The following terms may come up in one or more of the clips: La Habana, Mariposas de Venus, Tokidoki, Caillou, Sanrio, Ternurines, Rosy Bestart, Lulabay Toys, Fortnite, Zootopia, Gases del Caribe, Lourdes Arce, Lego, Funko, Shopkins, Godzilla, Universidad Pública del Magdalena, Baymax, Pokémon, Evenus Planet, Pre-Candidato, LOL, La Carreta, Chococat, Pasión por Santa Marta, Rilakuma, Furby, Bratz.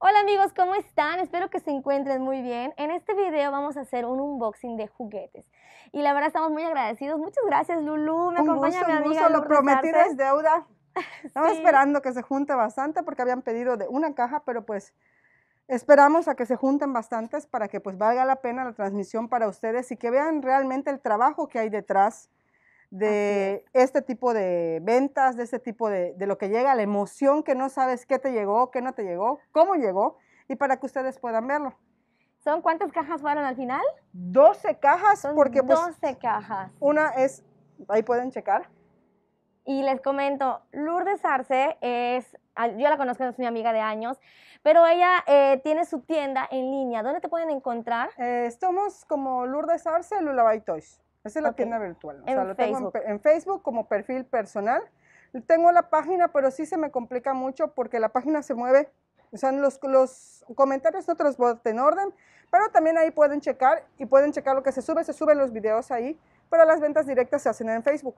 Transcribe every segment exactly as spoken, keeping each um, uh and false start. Hola amigos, ¿cómo están? Espero que se encuentren muy bien. En este video vamos a hacer un unboxing de juguetes. Y la verdad estamos muy agradecidos. Muchas gracias, Lulú. Me acompaña mi amiga Lourdes Arce. Lo prometido es deuda. Estamos esperando que se junte bastante porque habían pedido de una caja, pero pues esperamos a que se junten bastantes para que pues valga la pena la transmisión para ustedes y que vean realmente el trabajo que hay detrás de este tipo de ventas, de este tipo de, de lo que llega, la emoción que no sabes qué te llegó, qué no te llegó, cómo llegó, y para que ustedes puedan verlo. ¿Son cuántas cajas fueron al final? doce cajas. Son porque doce pues, cajas. Una es, ahí pueden checar. Y les comento, Lourdes Arce es, yo la conozco, es mi amiga de años, pero ella eh, tiene su tienda en línea. ¿Dónde te pueden encontrar? Eh, somos como Lourdes Arce, Lulabay Toys. Esa es la okay. tienda virtual, o sea, lo tengo en, en Facebook como perfil personal. Tengo la página, pero sí se me complica mucho porque la página se mueve, o sea, los, los comentarios no te los boten en orden, pero también ahí pueden checar y pueden checar lo que se sube, se suben los videos ahí, pero las ventas directas se hacen en Facebook.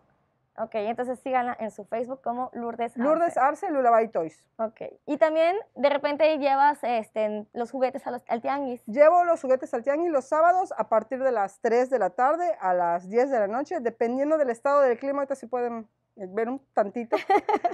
Ok, entonces síganla en su Facebook como Lourdes Arce. Lourdes Arce, Lulabay Toys. Ok, y también de repente llevas este, los juguetes a los, al tianguis. Llevo los juguetes al tianguis los sábados a partir de las tres de la tarde a las diez de la noche, dependiendo del estado del clima. Ahorita si pueden ver un tantito.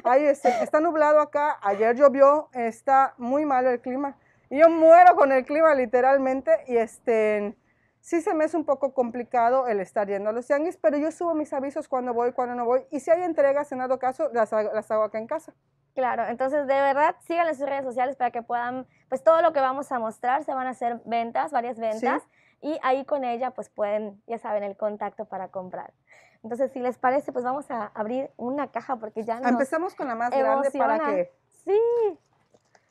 Ahí está, está nublado acá, ayer llovió, está muy malo el clima. Y yo muero con el clima literalmente y este... sí se me es un poco complicado el estar yendo a los tianguis, pero yo subo mis avisos cuando voy, cuando no voy. Y si hay entregas, en dado caso, las hago, las hago acá en casa. Claro, entonces de verdad, síganle en sus redes sociales para que puedan, pues todo lo que vamos a mostrar, se van a hacer ventas, varias ventas. Sí. Y ahí con ella, pues pueden, ya saben, el contacto para comprar. Entonces, si les parece, pues vamos a abrir una caja porque ya nos empezamos con la más emociona. grande para que, sí.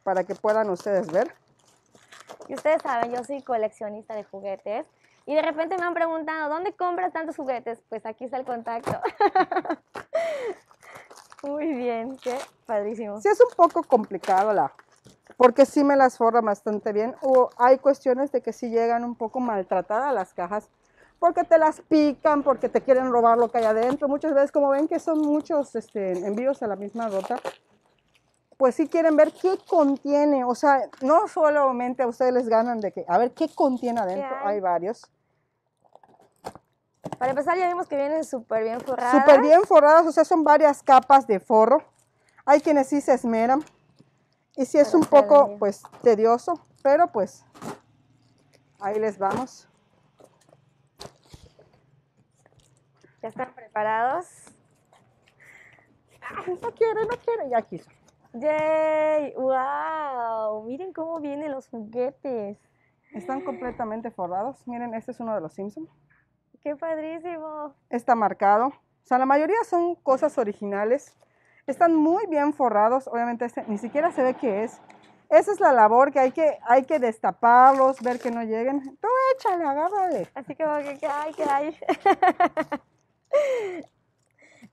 para que puedan ustedes ver. Y ustedes saben, yo soy coleccionista de juguetes. Y de repente me han preguntado, ¿dónde compras tantos juguetes? Pues aquí está el contacto. Muy bien, qué padrísimo. Sí, es un poco complicado, la, porque sí me las forran bastante bien. O hay cuestiones de que sí llegan un poco maltratadas las cajas, porque te las pican, porque te quieren robar lo que hay adentro. Muchas veces, como ven que son muchos este, envíos a la misma ruta, pues sí quieren ver qué contiene. O sea, no solamente a ustedes les ganan de que, a ver qué contiene adentro. ¿Qué hay? Hay varios. Para empezar ya vimos que vienen súper bien forradas. Súper bien forradas, o sea, son varias capas de forro. Hay quienes sí se esmeran. Y sí es pero un poco, bien. pues, tedioso, pero pues, ahí les vamos. ¿Ya están preparados? No quiere, no quiere, ya quiso. ¡Yay! ¡Wow! Miren cómo vienen los juguetes. Están completamente forrados. Miren, este es uno de los Simpsons. ¡Qué padrísimo! Está marcado. O sea, la mayoría son cosas originales. Están muy bien forrados. Obviamente este ni siquiera se ve qué es. Esa es la labor que hay que, hay que destaparlos, ver que no lleguen. Tú échale, agárrale. Así como que, ¿qué hay? ¿Qué hay?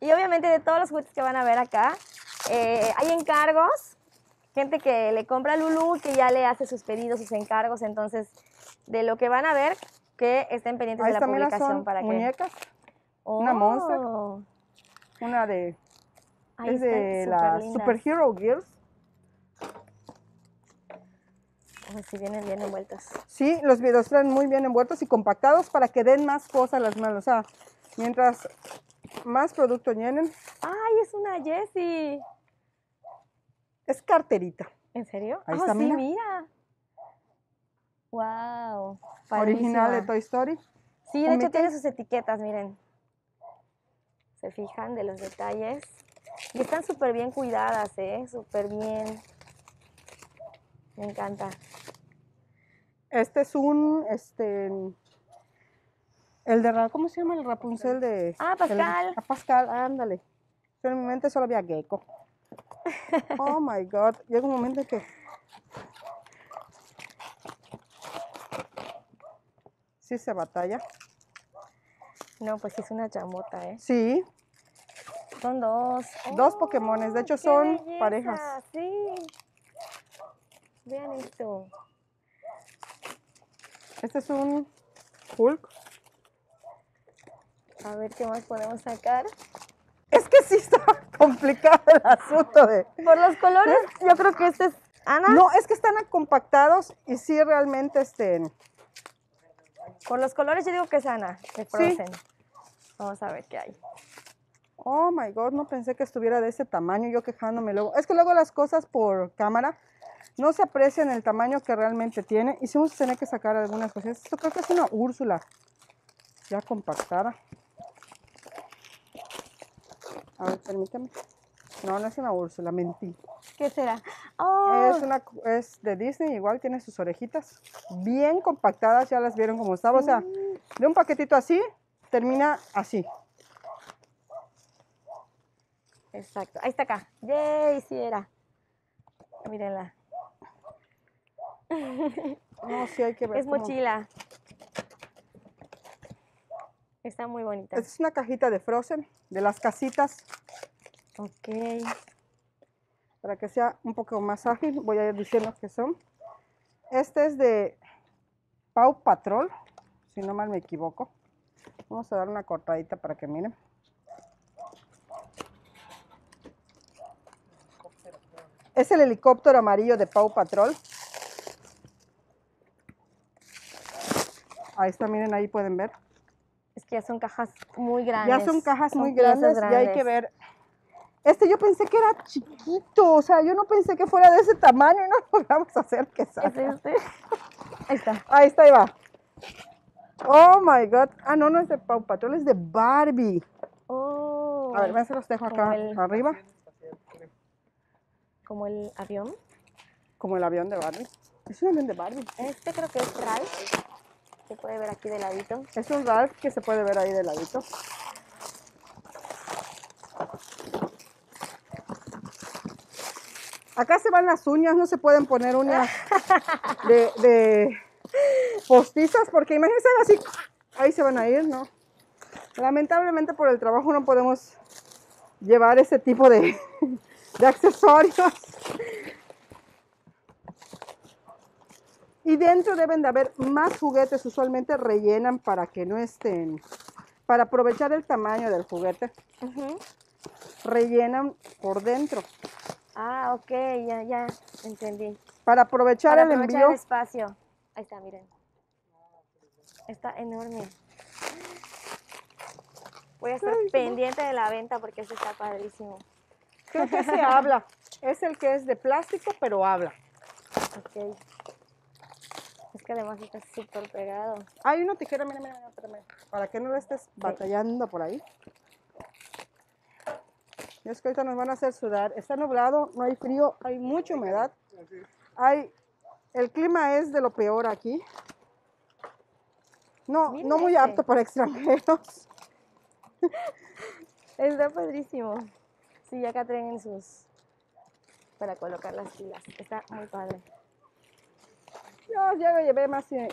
Y obviamente de todos los juguetes que van a ver acá, eh, hay encargos. Gente que le compra a Lulú, que ya le hace sus pedidos, sus encargos. Entonces, de lo que van a ver... que estén pendientes ahí de la publicación son para que... muñecas, oh. una Monster, una de... Ahí es de la lindas. Superhero Girls. Ay, sí, vienen bien envueltos. Sí, los videos traen muy bien envueltos y compactados para que den más cosas las manos. O sea, mientras más producto llenen... ¡Ay, es una Jessie! Es carterita. ¿En serio? Ahí oh, está, sí, mira. mira. Wow, original de Toy Story. Sí, de hecho tiene sus etiquetas, miren. Se fijan de los detalles. Y están súper bien cuidadas, ¿eh? Súper bien. Me encanta. Este es un, este, el de, ¿cómo se llama? El Rapunzel de... Ah, Pascal. El, a Pascal, ándale. Pero en mi mente solo había Gecko. Oh, my God. Llega un momento que... Sí se batalla. No, pues es una chamota, ¿eh? Sí. Son dos. Dos oh, Pokémones, de hecho son belleza. parejas. Sí. Vean esto. Este es un Hulk. A ver qué más podemos sacar. Es que sí está complicado el asunto de... Por los colores, yo creo que este es Ana. No, es que están compactados y sí realmente estén. Con los colores yo digo que es Ana. Me conocen. Sí. Vamos a ver qué hay. Oh my God, no pensé que estuviera de ese tamaño, yo quejándome luego. Es que luego las cosas por cámara no se aprecian el tamaño que realmente tiene. Y sí vamos a tener que sacar algunas cosas. Esto creo que es una Úrsula ya compactada. A ver, permítame. No, no es una Úrsula, mentí. ¿Qué será? Oh. Es, una, es de Disney, igual tiene sus orejitas bien compactadas, ya las vieron como estaba. O sea, de un paquetito así, termina así. Exacto, ahí está acá. ¡Yay! Sí era. Mírenla. No, sí hay que ver. Es cómo... mochila. Está muy bonita. Esta es una cajita de Frozen, de las casitas. Ok. Para que sea un poco más ágil, voy a ir diciendo que son. Este es de Paw Patrol, si no mal me equivoco. Vamos a dar una cortadita para que miren. Es el helicóptero amarillo de Paw Patrol. Ahí está, miren, ahí pueden ver. Es que ya son cajas muy grandes. Ya son cajas muy grandes, ya hay que ver. Este yo pensé que era chiquito, o sea, yo no pensé que fuera de ese tamaño y no logramos hacer que salga. ¿Es este? Ahí está. Ahí está, ahí va. Oh my God. Ah, no, no es de Paw Patrol, es de Barbie. Oh. A ver, ven, se los dejo acá el... arriba. ¿Como el avión? Como el avión de Barbie. Es un avión de Barbie. Este creo que es Ralph. Se puede ver aquí de ladito. Es un Ralph que se puede ver ahí de ladito. Acá se van las uñas. No se pueden poner uñas de, de postizas porque imagínense así. Ahí se van a ir, ¿no? Lamentablemente por el trabajo no podemos llevar ese tipo de... de accesorios. Y dentro deben de haber más juguetes, usualmente rellenan para que no estén, para aprovechar el tamaño del juguete. Uh-huh. Rellenan por dentro. Ah, ok, ya, ya, entendí. Para aprovechar para el aprovechar envío. El espacio. Ahí está, miren. Está enorme. Voy a estar Ay, pendiente no. de la venta porque eso está padrísimo. Creo que se habla. Es el que es de plástico, pero habla. Ok. Es que además está súper pegado. Hay una tijera, mira, mira, mira. Para que no lo estés batallando por ahí. Y es que ahorita nos van a hacer sudar. Está nublado, no hay frío, hay mucha humedad. Hay, el clima es de lo peor aquí. No, no muy apto para extranjeros. Está padrísimo. Sí, ya acá traen sus, para colocar las pilas. Está muy padre. No, ya me llevé más. Y...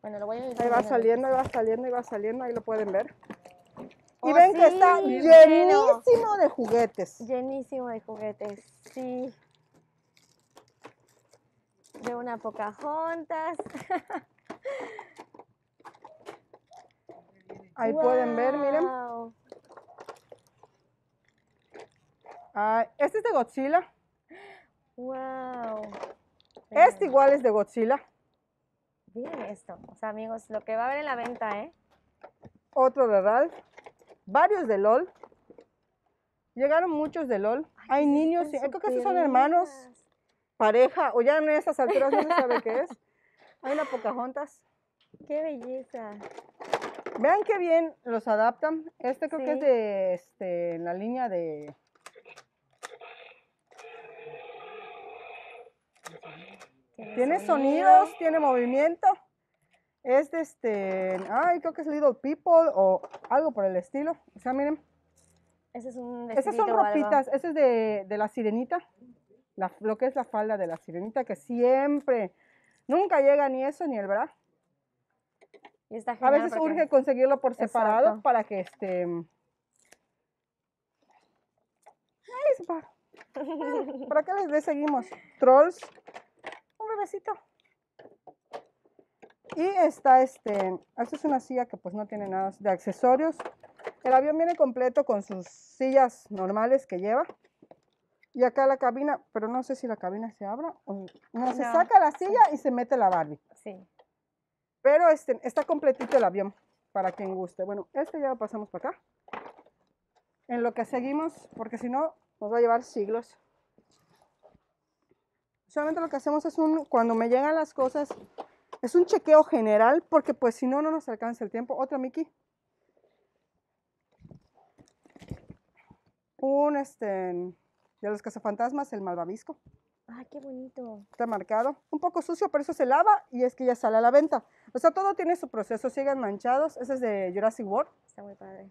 bueno, lo voy a... ahí va saliendo, ahí va saliendo, ahí va saliendo, ahí lo pueden ver. Oh, y ven sí, que está llenísimo pero... de juguetes. Llenísimo de juguetes, sí. De una Pocahontas. Ahí wow. pueden ver, miren. Ah, este es de Godzilla. Wow. Este igual es de Godzilla. Miren esto. O sea, amigos, lo que va a haber en la venta, ¿eh? Otro de Ralph. Varios de LOL. Llegaron muchos de LOL. Ay, hay niños, creo que estos son hermanos, pareja, o ya en esas alturas no se sabe qué es. Hay una Pocahontas. ¡Qué belleza! Vean qué bien los adaptan. Este creo sí. que es de este, en la línea de... Tiene, ¿Tiene sonido? sonidos, tiene movimiento. Es de este... ay, creo que es Little People o algo por el estilo. O sea, miren. Ese es un Esas son ropitas. Ese es de, de la sirenita. La, lo que es la falda de la sirenita que siempre... nunca llega ni eso ni el bra. Está genial, a veces porque... urge conseguirlo por separado. Exacto. Para que este... ay, para... ¿para qué les, les seguimos? Trolls. Un bebecito. Y está este... esta es una silla que pues no tiene nada de accesorios. El avión viene completo con sus sillas normales que lleva. Y acá la cabina, pero no sé si la cabina se abra o no, se saca la silla y se mete la Barbie. Sí. Pero este, está completito el avión, para quien guste. Bueno, este ya lo pasamos para acá. En lo que seguimos, porque si no, nos va a llevar siglos. Solamente lo que hacemos es un, cuando me llegan las cosas, es un chequeo general, porque pues si no, no nos alcanza el tiempo. Otra Mickey. Un este... de los cazafantasmas, el malvavisco. ¡Ah, qué bonito! Está marcado. Un poco sucio, pero eso se lava y es que ya sale a la venta. O sea, todo tiene su proceso. Siguen manchados. Ese es de Jurassic World. Está muy padre.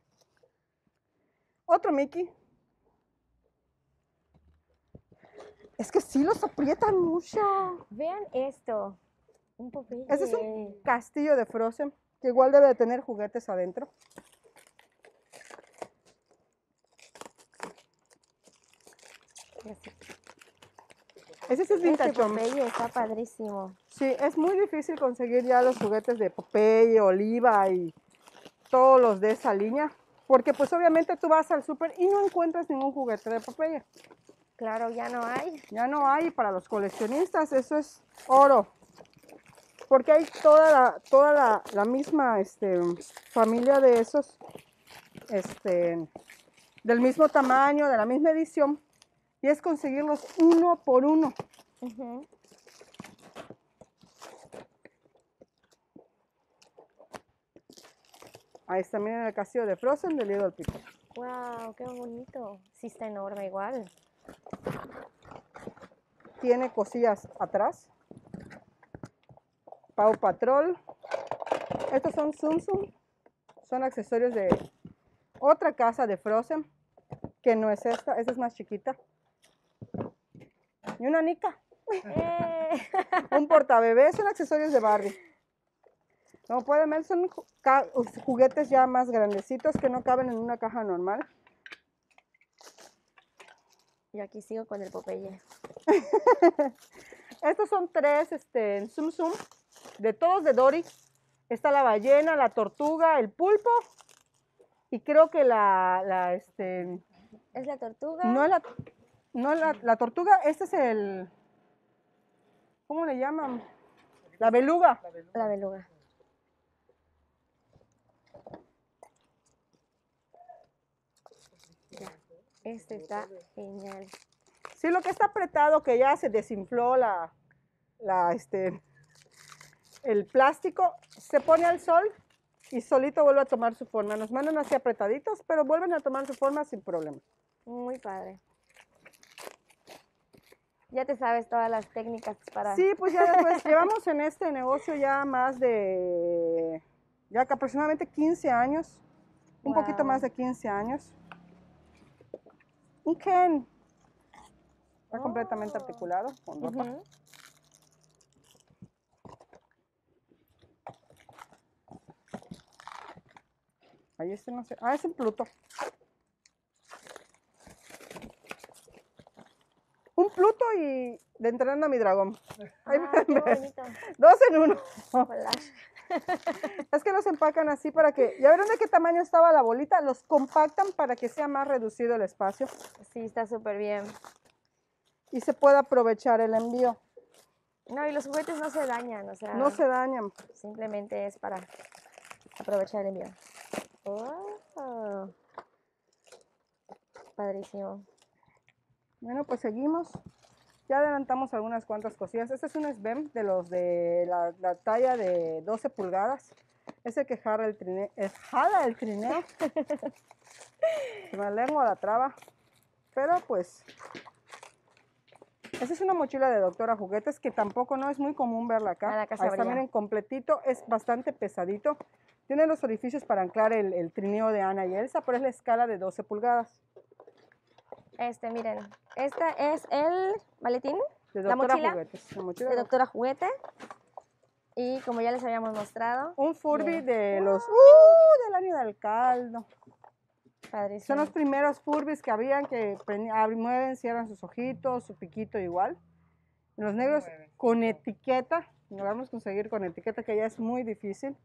Otro Mickey. Es que sí los aprietan mucho. Vean esto. Un poquito. Ese es un castillo de Frozen, que igual debe de tener juguetes adentro. Ese sí es vintage. Este Popeye está padrísimo. Sí, es muy difícil conseguir ya los juguetes de Popeye, Oliva y todos los de esa línea, porque pues obviamente tú vas al súper y no encuentras ningún juguete de Popeye. Claro, ya no hay. Ya no hay. Para los coleccionistas eso es oro, porque hay toda la, toda la, la misma este, familia de esos, este, del mismo tamaño, de la misma edición. Y es conseguirlos uno por uno. Uh-huh. Ahí está, miren el castillo de Frozen de Little People. ¡Wow! ¡Qué bonito! Sí está enorme igual. Tiene cosillas atrás. Paw Patrol. Estos son Tsum Tsum. Son accesorios de otra casa de Frozen, que no es esta, esta es más chiquita. Y una nica. Eh. Un portabebés, son accesorios de Barbie. Como pueden ver, son juguetes ya más grandecitos que no caben en una caja normal. Yo aquí sigo con el Popeye. Estos son tres este, Tsum Tsum, de todos de Dory. Está la ballena, la tortuga, el pulpo y creo que la... la este, ¿es la tortuga? No, la... No, la, la tortuga, este es el, ¿cómo le llaman? La beluga. La beluga. Este está genial. Sí, lo que está apretado, que ya se desinfló la, la, este, el plástico, se pone al sol y solito vuelve a tomar su forma. Nos mandan así apretaditos, pero vuelven a tomar su forma sin problema. Muy padre. Ya te sabes todas las técnicas para... Sí, pues ya después llevamos en este negocio ya más de... Ya que aproximadamente quince años. Wow. Un poquito más de quince años. Un Ken. Está oh. completamente articulado con ropa. Uh-huh. Ahí este no sé... Ah, es un Pluto. Un Pluto y de Entrenando a mi Dragón. Ahí ah, qué bonito. Dos en uno. Es que los empacan así para que... ¿Ya vieron de qué tamaño estaba la bolita? Los compactan para que sea más reducido el espacio. Sí, está súper bien. Y se puede aprovechar el envío. No, y los juguetes no se dañan, o sea... No se dañan. Simplemente es para aprovechar el envío. Oh. Padrísimo. Bueno, pues seguimos. Ya adelantamos algunas cuantas cosillas. Este es un S B M de los de la, la talla de doce pulgadas. Ese que jala el trineo. Es jala el trineo. Se me lengua la traba. Pero pues... Esta es una mochila de Doctora Juguetes que tampoco no es muy común verla acá. Acá está, miren, completito. Es bastante pesadito. Tiene los orificios para anclar el, el trineo de Ana y Elsa, pero es la escala de doce pulgadas. Este, miren, esta es el maletín, la mochila, juguetes, la mochila de Doctora Juguete. Y como ya les habíamos mostrado, un Furby bien. de los, uh, del año del caldo. Padrísimo. Son los primeros Furbies que habían, que mueven, cierran sus ojitos, su piquito igual. Los negros con etiqueta, lo vamos a conseguir con etiqueta, que ya es muy difícil.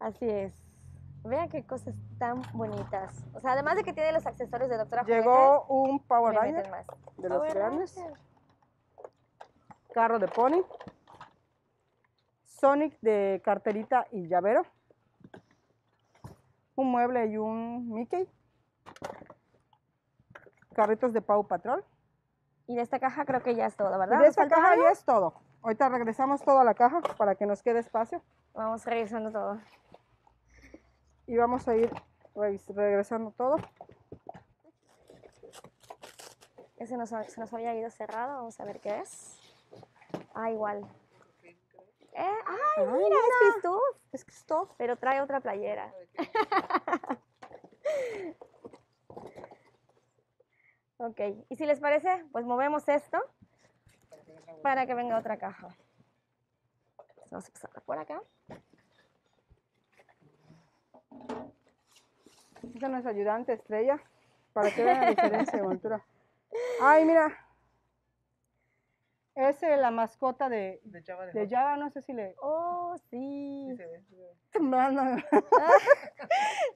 Así es. Vean qué cosas tan bonitas. O sea, además de que tiene los accesorios de doctora Julieta. Llegó un Power Ranger más. de los Power grandes. Ranger. Carro de pony. Sonic de carterita y llavero. Un mueble y un Mickey. Carritos de Paw Patrol. Y de esta caja creo que ya es todo, ¿verdad? De esta caja algo? ya es todo. Ahorita regresamos todo a la caja para que nos quede espacio. Vamos regresando todo. Y vamos a ir regresando todo. Ese nos, se nos había ido cerrado, vamos a ver qué es. Ah, igual. Eh, ¡Ay, ay mira, mira! Es Cristóbal. Es Cristóbal. Pero trae otra playera. Ok, y si les parece, pues movemos esto para que venga otra caja. Vamos a pasar por acá. Esta es nuestra ayudante estrella, para que vean la diferencia de montura. Ay, mira. Esa es la mascota de, de, Java, de, de Java, no sé si le... Oh, sí. sí, se ve, se ve. No, no.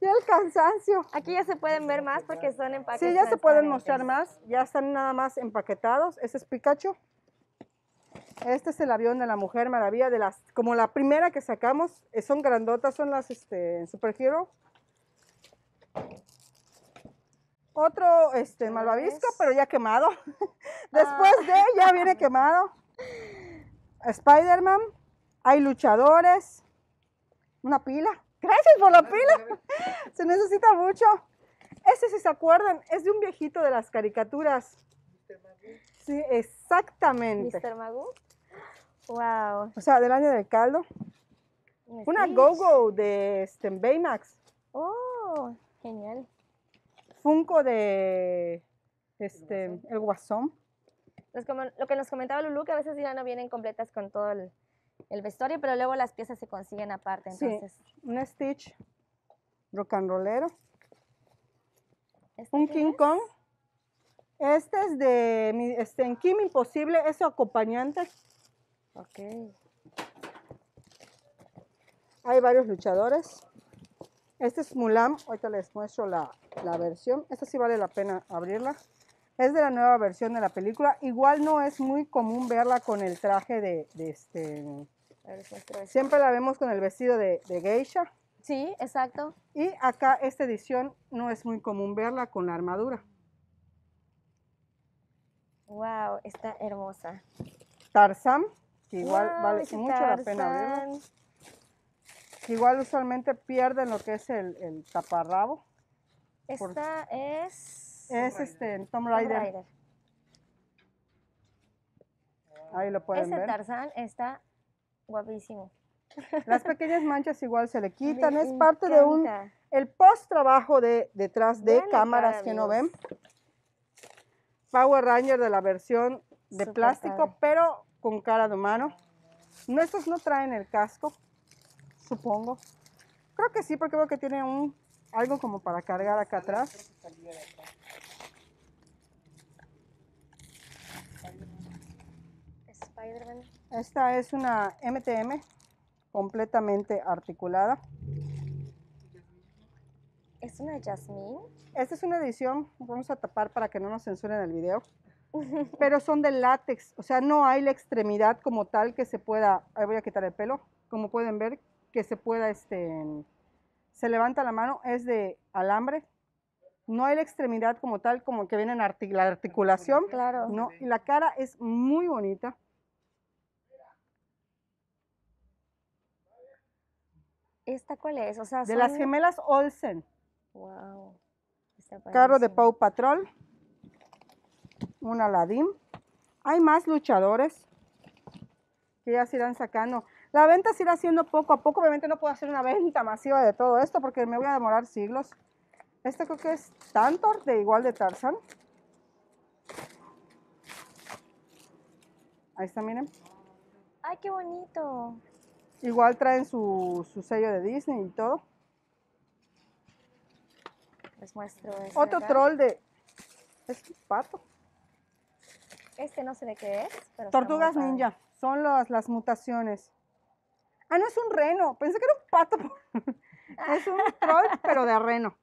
Y el cansancio. Aquí ya se pueden ver más porque son empaquetados. Sí, ya se pueden mostrar más. Ya están nada más empaquetados. Este es Pikachu. Este es el avión de la Mujer Maravilla, de las, como la primera que sacamos. Son grandotas, son las este, Superhero. Otro este, malvavisco, pero ya quemado. Después ah. de, ya viene quemado. Spider-Man. Hay luchadores. Una pila. Gracias por la pila. Se necesita mucho. Este, si se acuerdan, es de un viejito de las caricaturas. mister Magoo. Sí, exactamente. mister Magoo. Wow. O sea, del año del caldo. Una Go-Go de este, Baymax. Oh, genial. Funko de este, el Guasón. El guasón. Pues como lo que nos comentaba Lulú, que a veces ya no vienen completas con todo el, el vestuario, pero luego las piezas se consiguen aparte. Entonces. Sí, un Stitch rock and rollero. ¿Este un King es? Kong. Este es de este, en Kim Imposible, es su acompañante. Ok. Hay varios luchadores. Este es Mulan, ahorita les muestro la, la versión. Esta sí vale la pena abrirla. Es de la nueva versión de la película. Igual no es muy común verla con el traje de, de este... Siempre la vemos con el vestido de, de geisha. Sí, exacto. Y acá esta edición no es muy común verla con la armadura. Wow, está hermosa. Tarzán, que igual wow, vale mucho Tarzán. la pena verla. Igual usualmente pierden lo que es el, el taparrabo. Esta es... Es este, Tom Raider. Ahí lo pueden ver. Ese Tarzán está guapísimo. Las pequeñas manchas igual se le quitan. Es parte de un... El post trabajo de detrás de cámaras que no ven. Power Ranger de la versión de plástico, pero con cara de humano. Nuestros no traen el casco. Supongo. Creo que sí, porque veo que tiene un algo como para cargar acá atrás. Spider-Man. Esta es una M T M completamente articulada. ¿Es una Jasmine? Esta es una edición, vamos a tapar para que no nos censuren el video. Pero son de látex, o sea, no hay la extremidad como tal que se pueda... Ahí voy a quitar el pelo, como pueden ver. Que se pueda, este, se levanta la mano, es de alambre, no hay la extremidad como tal, como que viene en artic la articulación, claro. ¿no? Y la cara es muy bonita. ¿Esta cuál es? O sea, son... De las gemelas Olsen. Wow. Carro de Paw Patrol, un Aladdin. Hay más luchadores que ya se irán sacando. La venta se irá haciendo poco a poco. Obviamente no puedo hacer una venta masiva de todo esto porque me voy a demorar siglos. Este creo que es Tantor, de igual de Tarzán. Ahí está, miren. ¡Ay, qué bonito! Igual traen su, su sello de Disney y todo. Les muestro este. Otro acá. Troll de... Es un pato. Este no sé de qué es. Pero Tortugas Ninja. Son los, las mutaciones. Ah, no, es un reno. Pensé que era un pato. Es un troll, pero de reno.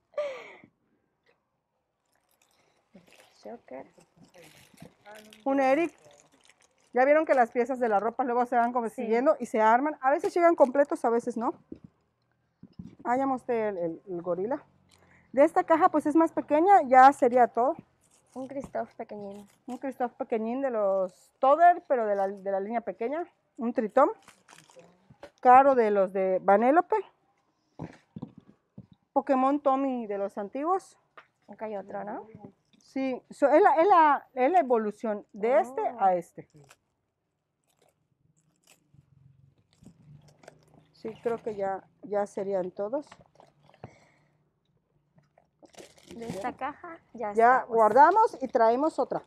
Un Eric. Ya vieron que las piezas de la ropa luego se van como sí. siguiendo y se arman. A veces llegan completos, a veces no. Ah, ya mostré el, el, el gorila. De esta caja, pues es más pequeña, ya sería todo. Un Christoph pequeñín. Un Christoph pequeñín de los Toder, pero de la, de la línea pequeña. Un Tritón. Caro de los de Vanélope. Pokémon Tommy de los antiguos. Acá hay otro, ¿no? Sí, so, es, la, es, la, es la evolución de oh. este a este. Sí, creo que ya, ya serían todos. De esta caja ya Ya estamos. Guardamos y traemos otra.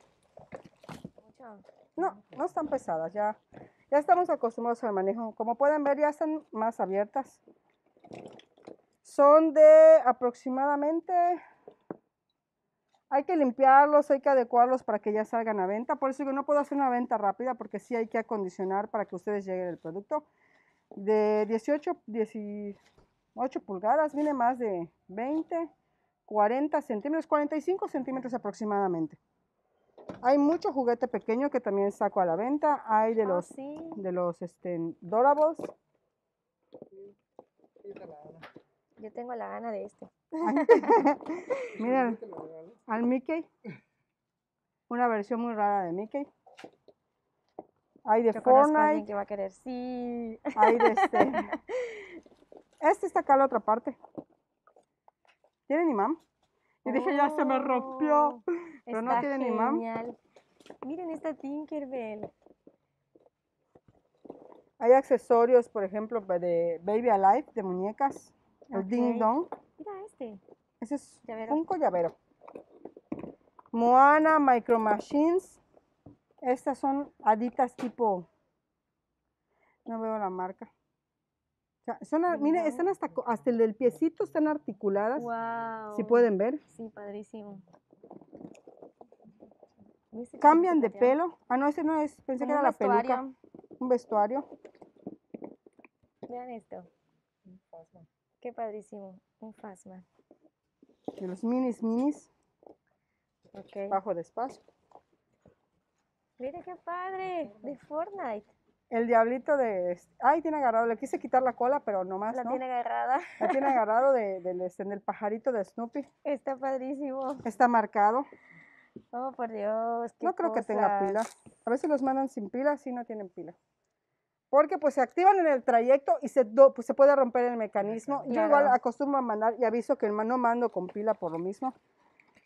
No, no están pesadas, ya, ya estamos acostumbrados al manejo. Como pueden ver, ya están más abiertas. Son de aproximadamente... Hay que limpiarlos, hay que adecuarlos para que ya salgan a venta. Por eso yo no puedo hacer una venta rápida, porque sí hay que acondicionar para que ustedes lleguen el producto. De dieciocho, dieciocho pulgadas, viene más de veinte, cuarenta centímetros, cuarenta y cinco centímetros aproximadamente. Hay mucho juguete pequeño que también saco a la venta. Hay de los, ah, sí. de los este, dorables. Yo tengo la gana de este. Miren, al Mickey. Una versión muy rara de Mickey. Hay de Yo Fortnite. Que va a querer, sí. Hay de este. Este está acá a la otra parte. ¿Tienen imán? Y dije, oh, ya se me rompió. Pero no tienen imán. Miren esta Tinkerbell. Hay accesorios, por ejemplo, de Baby Alive, de muñecas. El okay. Ding Dong. Mira este. Ese es llavero. Un collavero. Moana, Micro Machines. Estas son haditas tipo... No veo la marca. O sea, son, no. Miren, están hasta, hasta el del piecito, están articuladas. Wow. Si pueden ver. Sí, padrísimo. Cambian de pelo. Ah, no, ese no es. Pensé que era la peluca. Un vestuario. Vean esto. Qué padrísimo, un Fasma. De los minis, minis. Okay. Bajo despacio. Mira qué padre, de Fortnite. El diablito de... Ay, tiene agarrado, le quise quitar la cola, pero nomás la no. La tiene agarrada. La tiene agarrado de, de, de, del pajarito de Snoopy. Está padrísimo. Está marcado. Oh, por Dios, qué No creo cosas. que tenga pila. A veces los mandan sin pila, si no tienen pila. Porque pues se activan en el trayecto y se, do, pues, se puede romper el mecanismo. Claro. Yo igual acostumbro a mandar y aviso que no mando con pila por lo mismo.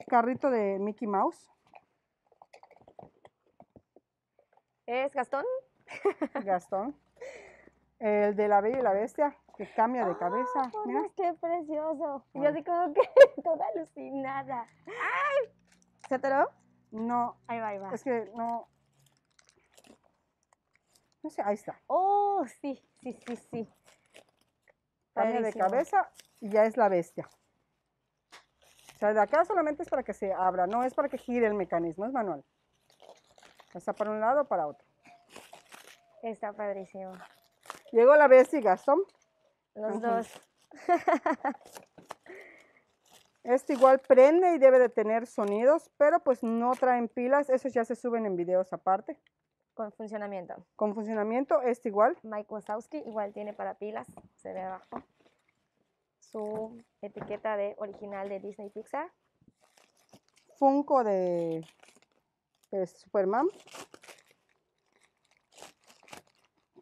Carrito de Mickey Mouse. ¿Es Gastón? Gastón. El de La Bella y la Bestia, que cambia de oh, cabeza. Por Mira. ¡Qué precioso! Bueno. Yo sí como que toda alucinada. ¡Ay! ¿Se atoró? No. Ahí va, ahí va. Es que no... No sé, ahí está. Oh, sí, sí, sí, sí. Cambia de cabeza y ya es la bestia. O sea, de acá solamente es para que se abra, no es para que gire el mecanismo, es manual. Está para un lado o para otro. Está padrísimo. Llegó la bestia y Gastón. Los uh-huh. dos. Este igual prende y debe de tener sonidos, pero pues no traen pilas, esos ya se suben en videos aparte. Con funcionamiento. Con funcionamiento, este igual. Mike Wazowski igual tiene para pilas, se ve abajo. Su etiqueta de original de Disney Pixar. Funko de, de Superman.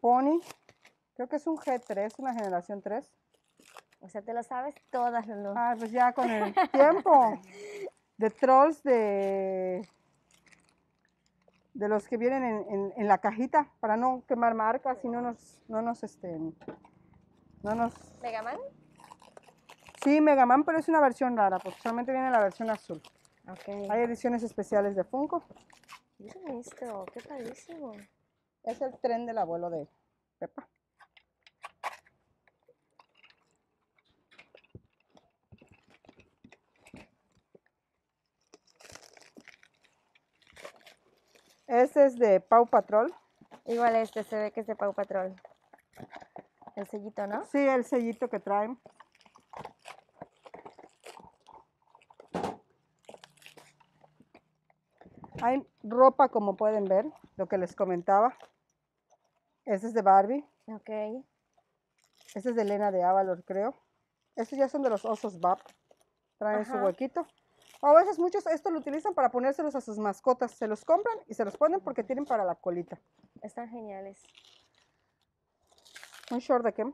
Pony. Creo que es un G tres, una generación tres. O sea, te lo sabes todas las luces. Ah, pues ya con el tiempo. De Trolls de... de los que vienen en, en, en la cajita, para no quemar marcas y no nos, no nos, este, no nos... ¿Megaman? Sí, Megaman, pero es una versión rara, porque solamente viene la versión azul. Okay. Hay ediciones especiales de Funko. Miren esto, qué padrísimo. Es el tren del abuelo de Pepa. Este es de Paw Patrol. Igual este, se ve que es de Paw Patrol. El sellito, ¿no? Sí, el sellito que traen. Hay ropa, como pueden ver, lo que les comentaba. Este es de Barbie. Ok. Este es de Elena de Avalor, creo. Estos ya son de los osos Bab. Traen Ajá. su huequito. O a veces muchos esto lo utilizan para ponérselos a sus mascotas. Se los compran y se los ponen porque tienen para la colita. Están geniales. Un short de Kem.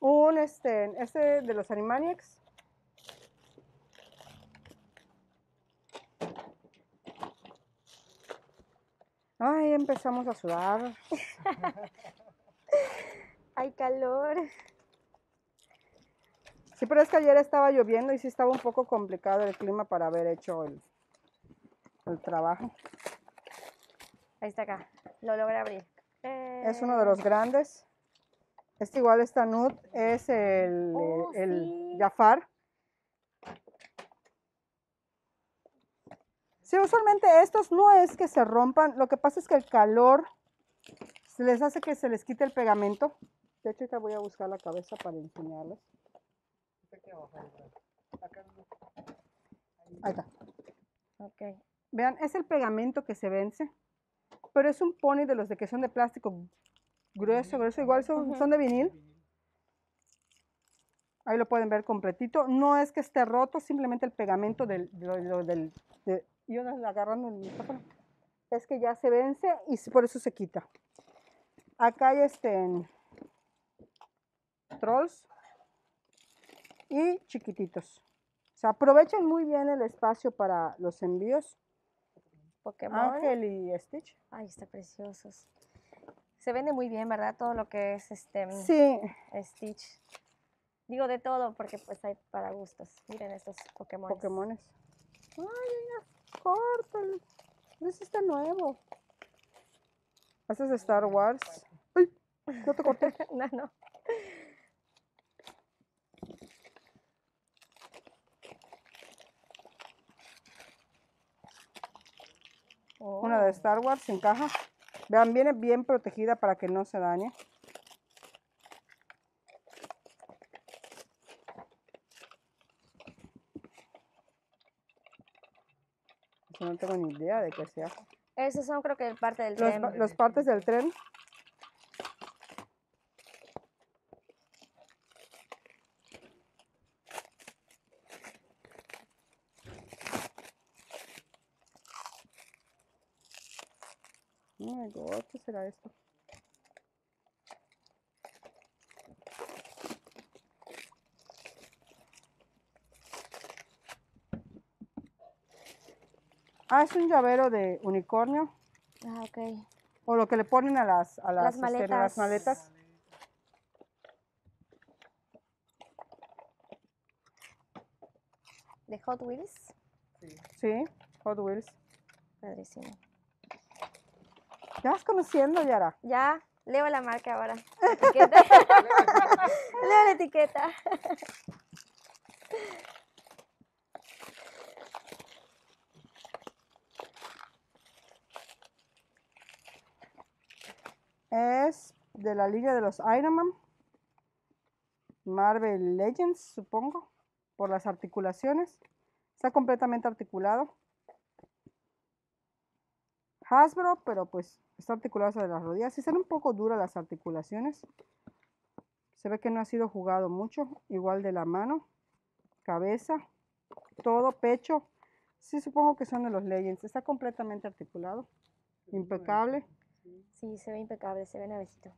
Un este, este de los Animaniacs. Ay, empezamos a sudar. Ay, calor. Sí, pero es que ayer estaba lloviendo y sí estaba un poco complicado el clima para haber hecho el, el trabajo. Ahí está acá, lo logré abrir. Eh... Es uno de los grandes. Este igual está nude, es el, oh, el, el sí. Jafar. Sí, usualmente estos no es que se rompan, lo que pasa es que el calor se les hace que se les quite el pegamento. De hecho, ahorita voy a buscar la cabeza para enseñarles. Ahí está. Okay. Vean, es el pegamento que se vence, pero es un pony de los de que son de plástico grueso, grueso, igual son, uh-huh. son de vinil. Ahí lo pueden ver completito. No es que esté roto, simplemente el pegamento del, lo, lo, del de, yo agarrando el micrófono, es que ya se vence y por eso se quita. Acá hay este trolls y chiquititos. O sea, aprovechan muy bien el espacio para los envíos. Pokémon. Ángel y Stitch. Ay, está preciosos. Se vende muy bien, ¿verdad? Todo lo que es este sí. Stitch. Digo de todo, porque pues hay para gustos. Miren estos Pokémon. Pokémones. Ay, mira, córtalo. No es este nuevo. Este es de Star Wars. Ay, no te corté. No, no. Oh. Una de Star Wars se encaja. Vean, viene bien protegida para que no se dañe. No tengo ni idea de qué sea. Esos son, creo que el parte del los, tren. Los partes del tren. Oh my God, ¿qué será esto? Ah, es un llavero de unicornio. Ah, ok. O lo que le ponen a las, a las, las maletas. Este, las maletas. ¿De Hot Wheels? Sí. Sí, Hot Wheels. Padrísimo. ¿Ya vas conociendo, Yara? Ya, leo la marca ahora. La etiqueta. Leo la etiqueta. Es de la liga de los Iron Man, Marvel Legends, supongo, por las articulaciones. Está completamente articulado. Hasbro, pero pues está articulado sobre las rodillas. Sí, serán un poco duras las articulaciones. Se ve que no ha sido jugado mucho. Igual de la mano, cabeza, todo, pecho. Sí, supongo que son de los Legends. Está completamente articulado. Impecable. Sí, se ve impecable, se ve nuevecito.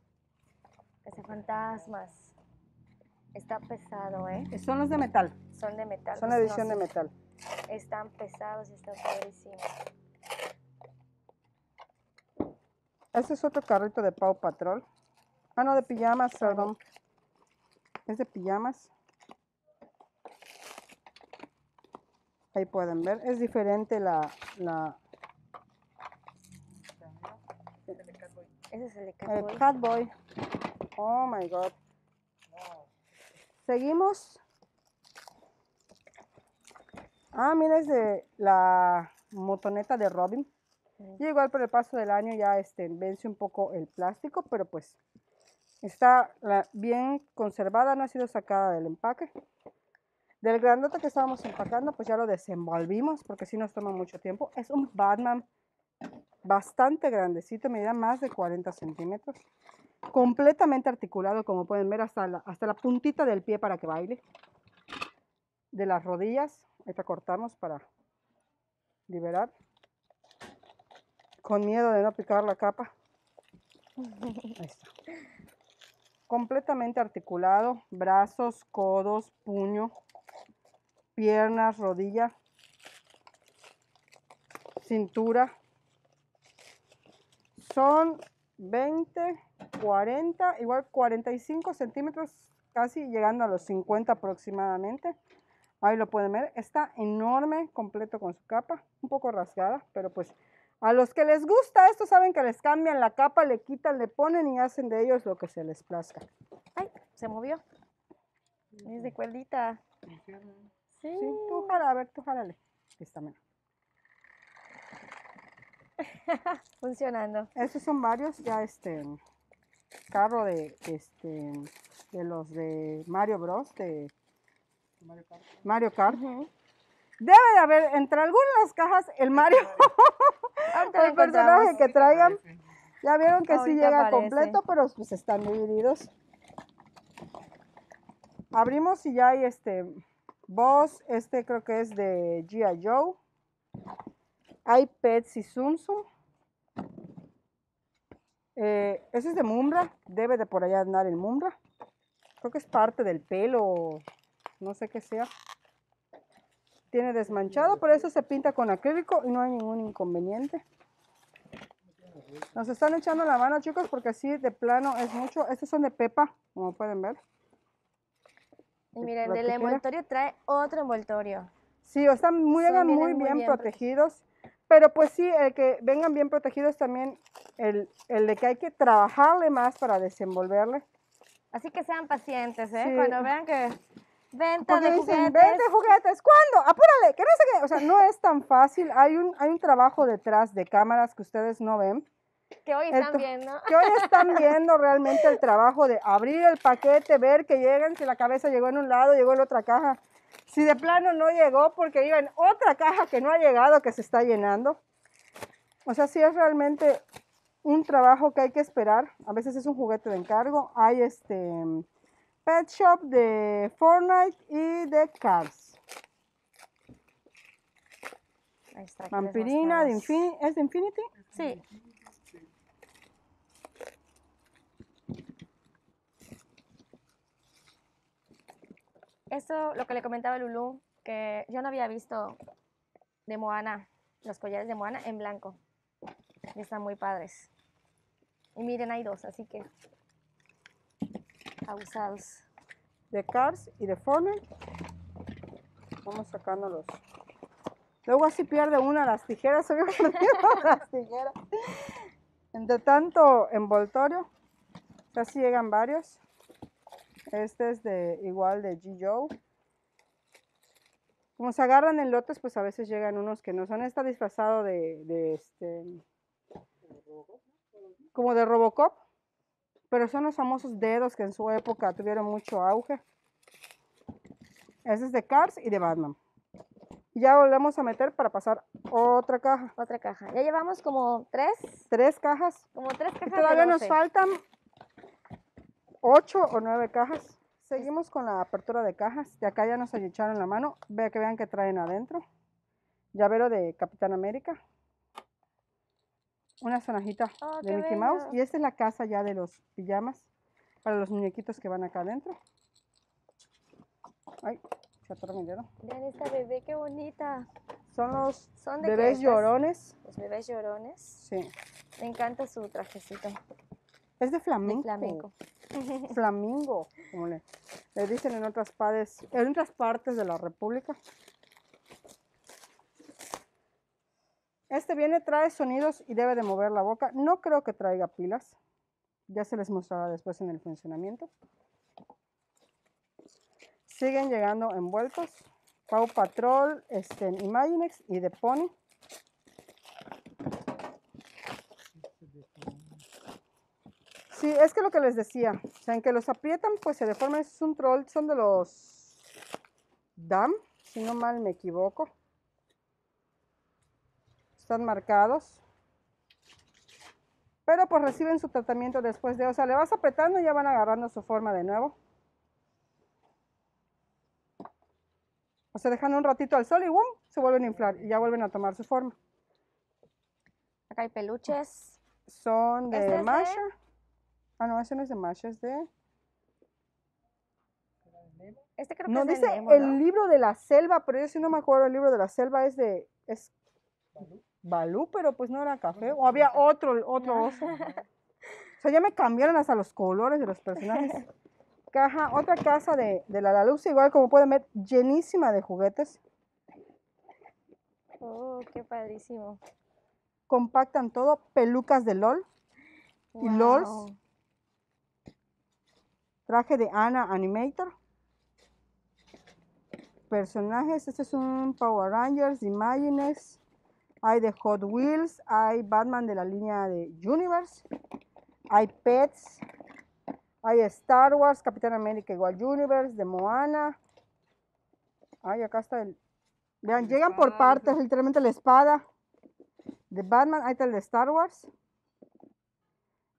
Cazafantasmas. Está pesado, ¿eh? Son los de metal. Son de metal. Son la edición no, de metal. Están pesados y están padrísimos. Este es otro carrito de Paw Patrol. Ah, no, de pijamas, perdón. Es de pijamas. Ahí pueden ver. Es diferente la... la Ese es el de Catboy. El Catboy. Oh my God. No. Seguimos. Ah, mira, es de la motoneta de Robin. Sí. Y igual por el paso del año ya este, vence un poco el plástico, pero pues está la, bien conservada, no ha sido sacada del empaque. Del grandote que estábamos empacando, pues ya lo desenvolvimos, porque si nos toma mucho tiempo. Es un Batman bastante grandecito, medida más de cuarenta centímetros. Completamente articulado, como pueden ver, hasta la, hasta la puntita del pie para que baile. De las rodillas, esta cortamos para liberar. Con miedo de no picar la capa. Ahí está. Completamente articulado, brazos, codos, puño, piernas, rodilla, cintura. Son veinte, cuarenta, igual cuarenta y cinco centímetros, casi llegando a los cincuenta aproximadamente. Ahí lo pueden ver, está enorme, completo con su capa, un poco rasgada, pero pues a los que les gusta esto saben que les cambian la capa, le quitan, le ponen y hacen de ellos lo que se les plazca. Ay, se movió. Es de cuerdita. Sí. Sí, tú jala, a ver, tú jálale. Está menos. Funcionando. Estos son varios, ya este carro de este de los de Mario Bros, de Mario Kart. Mario Kart. Uh-huh. Debe de haber entre algunas cajas el Mario. El personaje que traigan, ya vieron que sí llega completo, pero pues están divididos. Abrimos y ya hay este Boss, este creo que es de G I Joe. Hay Pepsi Tsum Tsum. Eh, ese es de Mumbra, debe de por allá andar el Mumbra. Creo que es parte del pelo, no sé qué sea. Tiene desmanchado, pero eso se pinta con acrílico y no hay ningún inconveniente. Nos están echando la mano, chicos, porque así de plano es mucho. Estos son de Pepa, como pueden ver. Y miren, del envoltorio trae otro envoltorio. Sí, están muy, sí, muy, muy bien, bien protegidos. Pero pues sí, el que vengan bien protegidos también, el, el de que hay que trabajarle más para desenvolverle. Así que sean pacientes, ¿eh? Sí. Cuando vean que... Venta Porque de dicen, juguetes. Vente juguetes, ¿cuándo? Apúrale, que no sé qué. O sea, no es tan fácil. Hay un, hay un trabajo detrás de cámaras que ustedes no ven. Que hoy están Entonces, viendo. Que hoy están viendo realmente el trabajo de abrir el paquete, ver que llegan, si la cabeza llegó en un lado, llegó en otra caja. Si de plano no llegó porque iba en otra caja que no ha llegado, que se está llenando. O sea, sí es realmente un trabajo que hay que esperar. A veces es un juguete de encargo. Hay este... Pet Shop de Fortnite y de Cars. Ahí está, Vampirina de Infinity. ¿Es de Infinity? Sí. Esto, lo que le comentaba Lulú, que yo no había visto de Moana, los collares de Moana en blanco. Y están muy padres. Y miren, hay dos, así que... abusados. De Cars y de Fortnite. Vamos sacándolos. Luego así pierde una las tijeras. Se las tijeras. Entre tanto envoltorio. Así llegan varios. Este es de igual de G I Joe. Como se agarran en lotes, pues a veces llegan unos que no son. Está disfrazado de, de este. Como de Robocop. Pero son los famosos dedos que en su época tuvieron mucho auge. Ese es de Cars y de Batman. Y ya volvemos a meter para pasar otra caja. Otra caja. Ya llevamos como tres. Tres cajas. Como tres cajas. Y todavía nos faltan ocho o nueve cajas. Seguimos con la apertura de cajas. De acá ya nos echaron la mano. Vea que vean que traen adentro. Llavero de Capitán América. Una sonajita oh, de Mickey bello. Mouse. Y esta es la casa ya de los pijamas. Para los muñequitos que van acá adentro. Ay, se atoró mi dedo. Vean esta bebé, qué bonita. Son los ¿Son de bebés llorones. Los bebés llorones. Sí. Me encanta su trajecito. Es de flamenco. De flamenco. Flamingo, como le, le dicen en otras, partes, en otras partes de la república. Este viene, trae sonidos y debe de mover la boca. No creo que traiga pilas. Ya se les mostrará después en el funcionamiento. Siguen llegando envueltos. Paw Patrol, este, Imaginex y The Pony. Sí, es que lo que les decía. O sea, en que los aprietan, pues se deforman. Es un troll. Son de los Dam, si no mal me equivoco. Están marcados. Pero pues reciben su tratamiento después de, o sea, le vas apretando y ya van agarrando su forma de nuevo. O sea, dejan un ratito al sol y ¡bum! Se vuelven a inflar y ya vuelven a tomar su forma. Acá hay peluches. Son de ¿Este es Masha. De... Ah, no, ese no es de Masha, es de... Este creo que no, es dice de Nemo, el ¿no? libro de la selva, pero yo sí no me acuerdo, el libro de la selva es de... Es... ¿Balú? Balú, pero pues no era café, o había otro, otro oso. O sea, ya me cambiaron hasta los colores de los personajes. Caja, otra casa de, de la Lalusa, igual como pueden ver, llenísima de juguetes. Oh, qué padrísimo. Compactan todo, pelucas de LOL wow. y LOLs. Traje de Anna Animator. Personajes, este es un Power Rangers, Imagines. Hay de Hot Wheels, hay Batman de la línea de Universe, hay Pets, hay Star Wars, Capitán América igual Universe, de Moana. Ay, acá está el... Vean, llegan por partes, literalmente la espada. De Batman, ahí está el de Star Wars.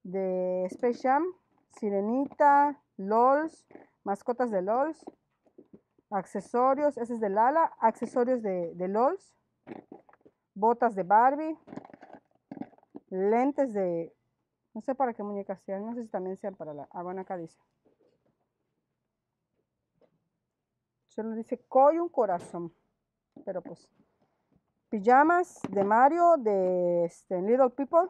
De Space Jam, Sirenita, LOLs, mascotas de LOLs. Accesorios, ese es de Lala, accesorios de, de LOLs. Botas de Barbie, lentes de, no sé para qué muñecas sean, no sé si también sean para la, ah, bueno, acá dice. Solo dice Coy un corazón, pero pues, pijamas de Mario, de este, Little People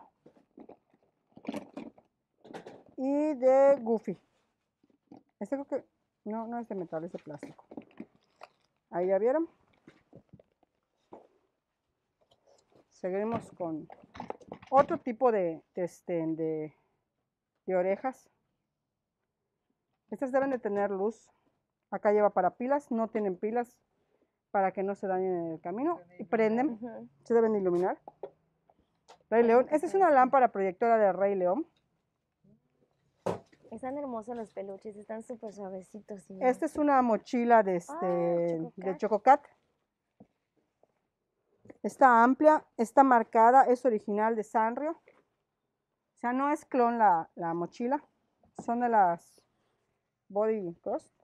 y de Goofy. Este creo que, no, no es de metal, es de plástico. Ahí ya vieron. Seguimos con otro tipo de, de, este, de, de orejas. Estas deben de tener luz. Acá lleva para pilas, no tienen pilas para que no se dañen en el camino. Y prenden, uh-huh. se deben de iluminar. Rey León, esta es una lámpara proyectora de Rey León. Están hermosos los peluches, están súper suavecitos. ¿Sí? Esta es una mochila de, este, oh, de Chococat. Está amplia, está marcada, es original de Sanrio. O sea, no es clon la, la mochila. Son de las Body Cost.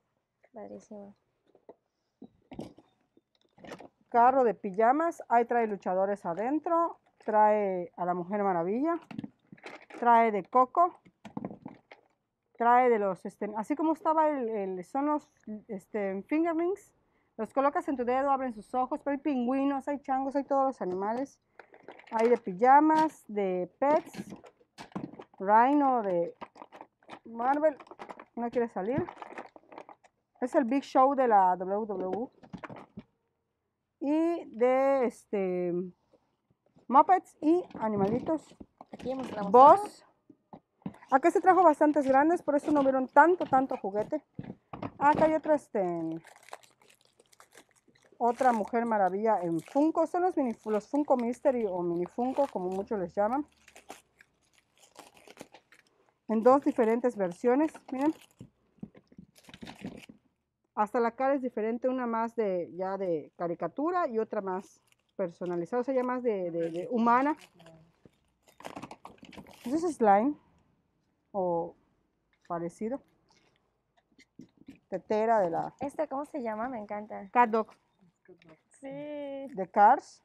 Padrísimo. Carro de pijamas. Ahí trae luchadores adentro. Trae a la Mujer Maravilla. Trae de Coco. Trae de los... Este, así como estaba el... el son los este, fingerlings. Los colocas en tu dedo, abren sus ojos, pero hay pingüinos, hay changos, hay todos los animales. Hay de pijamas, de Pets, Rhino de Marvel, no quiere salir. Es el Big Show de la doble u doble u E. Y de este Muppets y animalitos. Aquí hemos Boss. Acá se trajo bastantes grandes, por eso no vieron tanto, tanto juguete. Acá hay otro este... Otra Mujer Maravilla en Funko. Son los, mini, los Funko Mystery o Mini Funko, como muchos les llaman. En dos diferentes versiones. Miren. Hasta la cara es diferente. Una más de ya de caricatura y otra más personalizada. O sea, ya más de, de, de humana. Eso es slime. O parecido. Tetera de la... ¿Esta cómo se llama? Me encanta. Cat Dog. Sí. De Cars.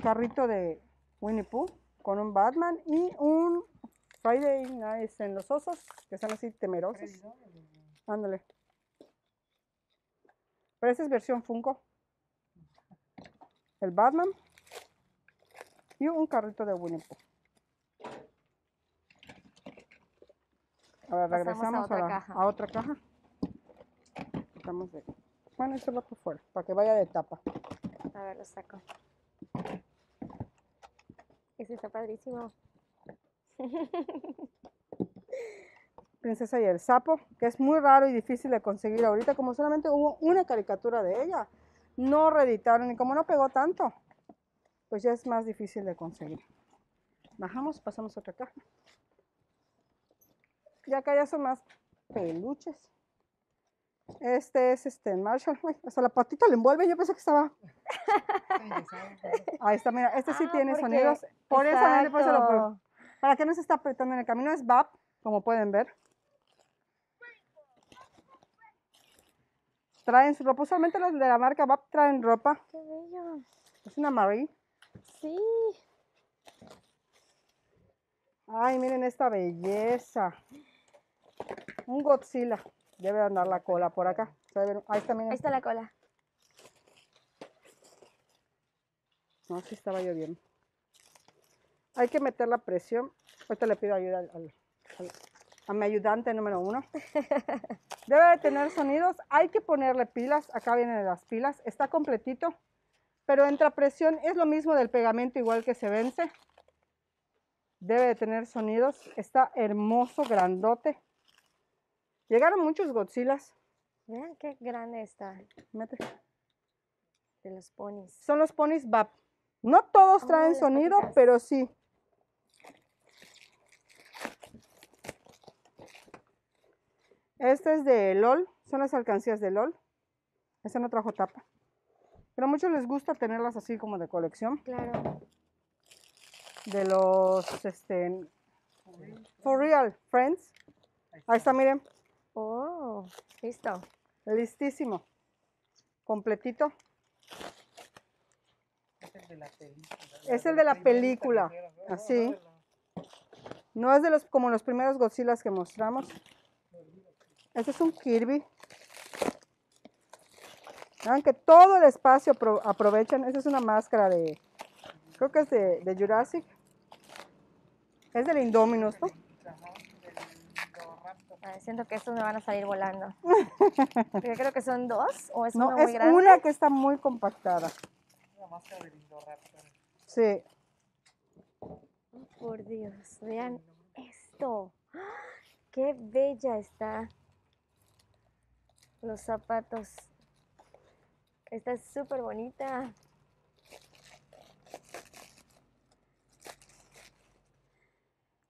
Carrito de Winnie Pooh con un Batman y un Friday Night en los osos, que están así temerosos. Ándale. Pero esta es versión Funko. El Batman y un carrito de Winnie Pooh. A ver, regresamos a, a, la, caja. a otra caja. Estamos de... Bueno, esto va por fuera, para que vaya de tapa. A ver, lo saco. Ese está padrísimo. Princesa y el Sapo, que es muy raro y difícil de conseguir ahorita, como solamente hubo una caricatura de ella. No reeditaron y como no pegó tanto, pues ya es más difícil de conseguir. Bajamos, pasamos a otra caja. Y acá ya son más peluches. Este es este Marshall. Uy, hasta la patita le envuelve. Yo pensé que estaba. Ahí está, mira. Este sí ah, tiene porque... sonidos. Por eso no le pasa lo. Para que no se está apretando en el camino. Es B A P, como pueden ver. Traen su ropa. Usualmente los de la marca B A P traen ropa. Qué bello. Es una Marie. Sí. Ay, miren esta belleza. Un Godzilla. Debe andar la cola por acá. Ahí está, miren. Ahí está la cola. No, sí estaba lloviendo. Hay que meter la presión. Ahorita le pido ayuda al, al, al, a mi ayudante número uno. Debe de tener sonidos. Hay que ponerle pilas. Acá vienen las pilas. Está completito. Pero entra presión. Es lo mismo del pegamento, igual que se vence. Debe de tener sonidos. Está hermoso, grandote. Llegaron muchos Godzillas. Vean qué grande está. Mete. De los ponis. Son los ponis B A P. No todos oh, traen sonido, patitas. Pero sí. Este es de LOL. Son las alcancías de LOL. Este no trajo tapa. Pero a muchos les gusta tenerlas así como de colección. Claro. De los, este, For Real Friends. Ahí está, miren. Oh, listo. Listísimo. Completito. Es el de la película. Es el de la película. Así. No es de los como los primeros Godzillas que mostramos. Este es un Kirby. Vean que todo el espacio apro aprovechan. Esta es una máscara de... Creo que es de, de Jurassic. Es del Indominus, ¿no? Siento que estos me van a salir volando. Yo creo que son dos, o es no, una muy es grande. Es una que está muy compactada. La máscara del Indoraptor. Sí. Oh, por Dios, vean esto. ¡Qué bella está! Los zapatos. Está súper bonita.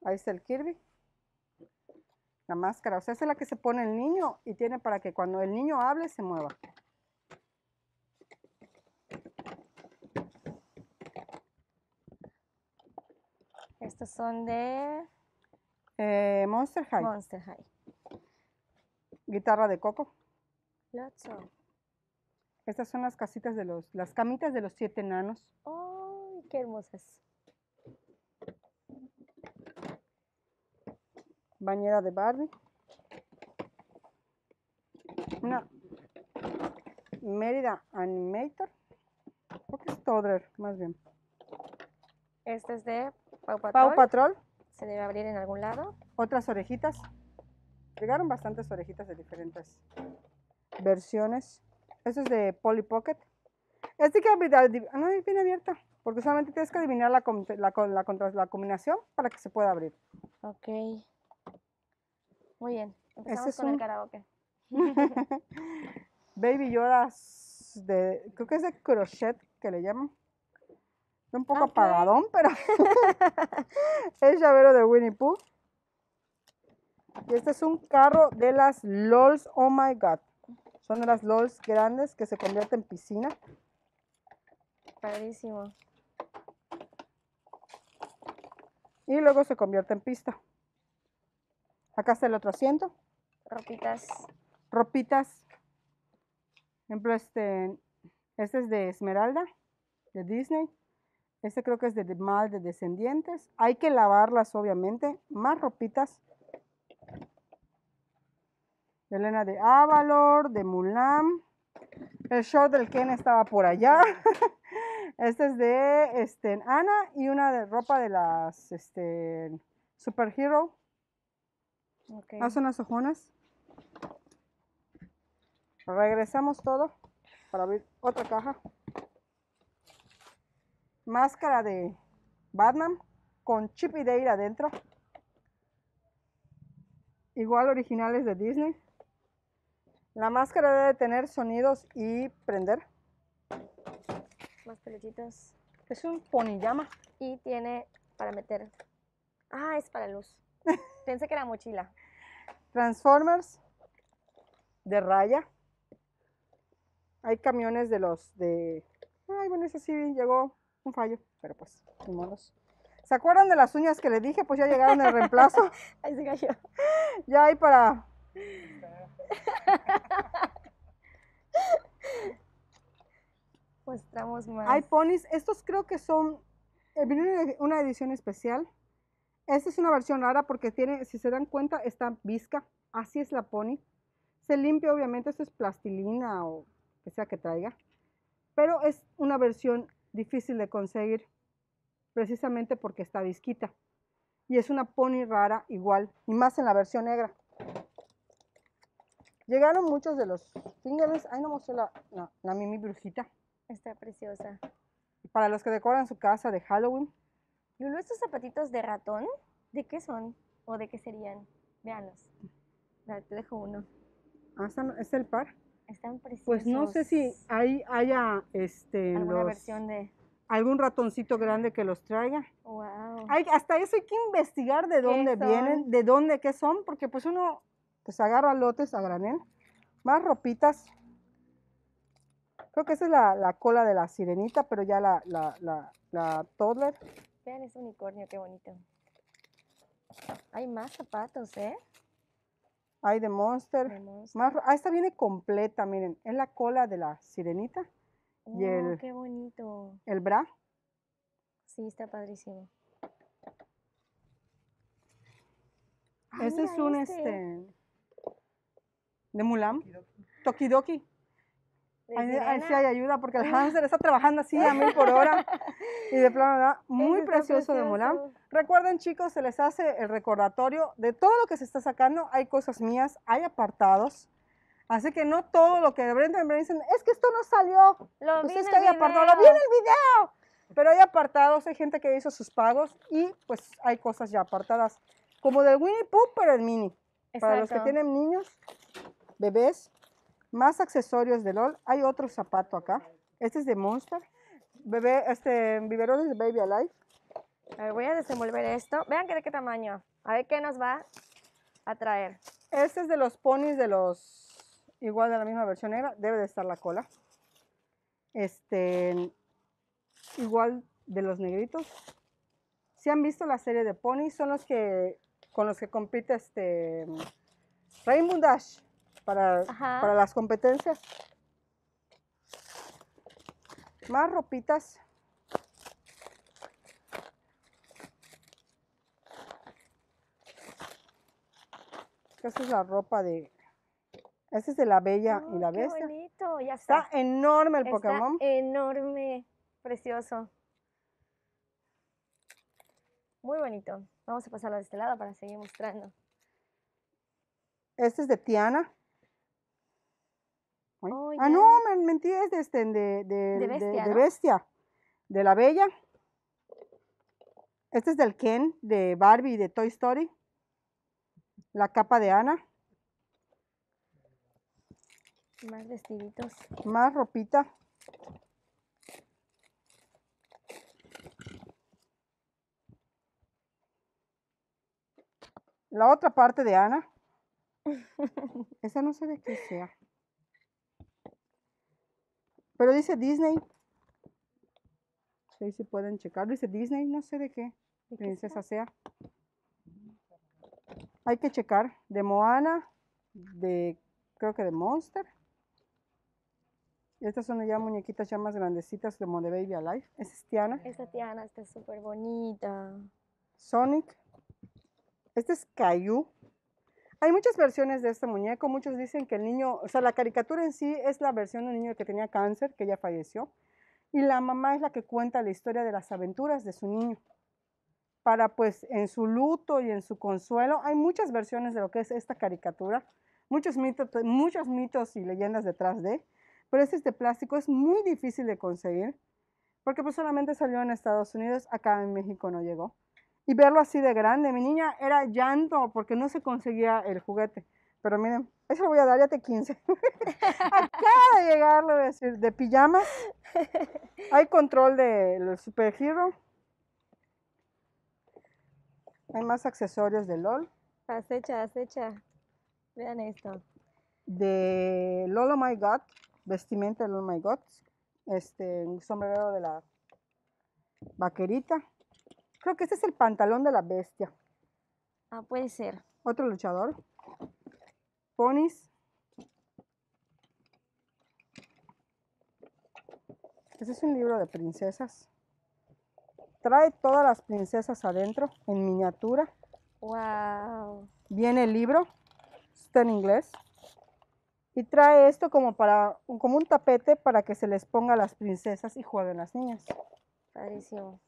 Ahí está el Kirby. La máscara, o sea, esa es la que se pone el niño y tiene para que cuando el niño hable se mueva. Estos son de eh, Monster High. Monster High. Guitarra de coco. Lotso. Estas son las casitas de los, las camitas de los siete enanos. ¡Ay, oh, qué hermosas! Bañera de Barbie. Una Mérida Animator. Creo que es Toddler, más bien. Este es de Paw Patrol. Paw Patrol. Se debe abrir en algún lado. Otras orejitas. Llegaron bastantes orejitas de diferentes versiones. Este es de Polly Pocket. Este que no viene abierta, porque solamente tienes que adivinar la, la, la, la, la combinación para que se pueda abrir. Ok. Muy bien, empezamos este es con un... el karaoke. Baby Yodas, de, creo que es de crochet que le llaman. Está un poco okay. apagadón, pero el llavero de Winnie Pooh. Y este es un carro de las LOLs, oh my god. Son de las LOLs grandes que se convierten en piscina. Padrísimo. Y luego se convierte en pista. Acá está el otro asiento. Ropitas. Ropitas. Por ejemplo, este, este es de Esmeralda, de Disney. Este creo que es de Mal de Descendientes. Hay que lavarlas, obviamente. Más ropitas. De Elena de Avalor, de Mulan. El short del Ken estaba por allá. Este es de este, Ana y una de ropa de las este, Superhero. Okay. Ah, son las hojonas. Regresamos todo para abrir otra caja. Máscara de Batman con Chip y Dale adentro. Igual originales de Disney. La máscara debe tener sonidos y prender. Más pelotitas. Es un poniyama. Y tiene para meter. Ah, es para luz. Pensé que era mochila. Transformers de raya. Hay camiones de los de... Ay, bueno, ese sí llegó un fallo, pero pues, ni modos. ¿Se acuerdan de las uñas que les dije? Pues ya llegaron el reemplazo. Ahí se cayó. Ya hay para... Mostramos más. Hay ponis. Estos creo que son... Viene una edición especial. Esta es una versión rara porque tiene, si se dan cuenta, está visca. Así es la pony. Se limpia, obviamente, esto es plastilina o que sea que traiga. Pero es una versión difícil de conseguir precisamente porque está visquita. Y es una pony rara igual, y más en la versión negra. Llegaron muchos de los fingerlings. Ahí no mostré la, la, la mimi brujita. Está preciosa. Para los que decoran su casa de Halloween. Lulu, ¿estos zapatitos de ratón? ¿De qué son? ¿O de qué serían? Véanlos. Dale, te dejo uno. Ah, están, ¿es el par? Están preciosos. Pues no sé si hay, haya este, alguna los, versión de... algún ratoncito grande que los traiga. Wow. Hay, hasta eso hay que investigar de dónde vienen, de dónde, qué son, porque pues uno pues agarra lotes a granel. Más ropitas. Creo que esa es la, la cola de la sirenita, pero ya la, la, la, la toddler. Vean ese unicornio, qué bonito. Hay más zapatos, ¿eh? Hay de Monster. De Monster. Más, ah, esta viene completa, miren. Es la cola de la sirenita. Oh, y el, qué bonito. El bra. Sí, está padrísimo. Ay, este es un este. este de Mulan. Tokidoki. Ahí sí hay ayuda porque el hámster está trabajando así a mil por hora y de plano da muy precioso, precioso de Mulan. Recuerden, chicos, se les hace el recordatorio de todo lo que se está sacando. Hay cosas mías, hay apartados, así que no todo lo que Brenda me dicen es que esto no salió, lo pues vi es en que el hay apartado, lo vi en el video, pero hay apartados, hay gente que hizo sus pagos y pues hay cosas ya apartadas, como del Winnie Pooh pero el mini. Exacto. Para los que tienen niños, bebés. Más accesorios de LOL. Hay otro zapato acá. Este es de Monster. Bebé, este, biberones de Baby Alive. A ver, voy a desenvolver esto. Vean que de qué tamaño. A ver qué nos va a traer. Este es de los ponis de los... Igual de la misma versión negra. Debe de estar la cola. Este... Igual de los negritos. Si han visto la serie de ponis, son los que... Con los que compite este... Rainbow Dash. Para, para las competencias. Más ropitas. Esta es la ropa de... Esta es de la Bella oh, y la Bestia. Qué bonito, ya está. Está enorme el está Pokémon. Enorme, precioso. Muy bonito. Vamos a pasarlo de este lado para seguir mostrando. Este es de Tiana. Oh, ah, yeah. No, me mentí, es de, este, de, de, de, bestia, de, ¿no? de Bestia, de la Bella. Este es del Ken, de Barbie, de Toy Story. La capa de Anna. Más vestiditos. Más ropita. La otra parte de Anna. Esa no sé de qué sea. Pero dice Disney. Sí, sí pueden checarlo. Dice Disney, no sé de qué princesa sea. Hay que checar. De Moana, de creo que de Monster. Y estas son ya muñequitas ya más grandecitas de Model Baby Alive. Esta es Tiana. Esta Tiana está súper bonita. Sonic. Este es Caillou. Hay muchas versiones de este muñeco, muchos dicen que el niño, o sea, la caricatura en sí es la versión de un niño que tenía cáncer, que ya falleció, y la mamá es la que cuenta la historia de las aventuras de su niño, para pues en su luto y en su consuelo. Hay muchas versiones de lo que es esta caricatura, muchos mitos, muchos mitos y leyendas detrás de, pero este de plástico es muy difícil de conseguir, porque pues solamente salió en Estados Unidos, acá en México no llegó. Y verlo así de grande, mi niña era llanto porque no se conseguía el juguete. Pero miren, eso lo voy a dar, ya te quince. Acaba de llegar, lo voy a decir, de pijamas. Hay control del Super Hero. Hay más accesorios de LOL. Acecha, acecha. Vean esto. De Lulabay Toys, vestimenta de Lulabay Toys. Este, un sombrero de la vaquerita. Creo que este es el pantalón de la bestia. Ah, puede ser. Otro luchador. Ponis. Este es un libro de princesas. Trae todas las princesas adentro, en miniatura. Wow. Viene el libro, está en inglés. Y trae esto como, para, como un tapete para que se les ponga a las princesas y jueguen las niñas. Padrísimo.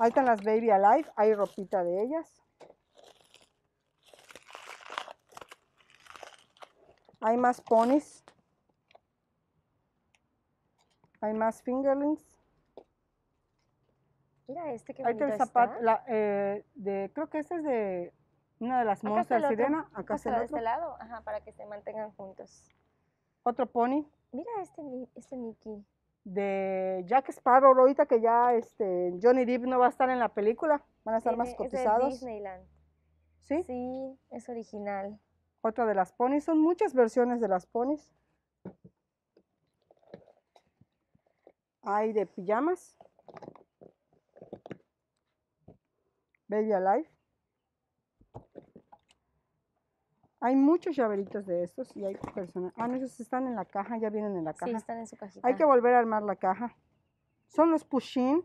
Ahí están las Baby Alive, hay ropita de ellas. Hay más ponis. Hay más fingerlings. Mira este que bonito. Ahí está el zapato, la, eh, de, creo que este es de una de las monstruas sirena. Acá está el otro. De este lado, ajá, para que se mantengan juntos. Otro pony. Mira este, este Mickey. De Jack Sparrow, ahorita que ya este, Johnny Depp no va a estar en la película, van a estar sí, más cotizados. Es de Disneyland. ¿Sí? Sí, es original. Otra de las ponies, son muchas versiones de las ponies. Hay de pijamas. Baby Alive. Hay muchos llaveritos de estos y hay personas. Ah, no, esos están en la caja, ya vienen en la caja. Sí, están en su cajita. Hay que volver a armar la caja. Son los push-in.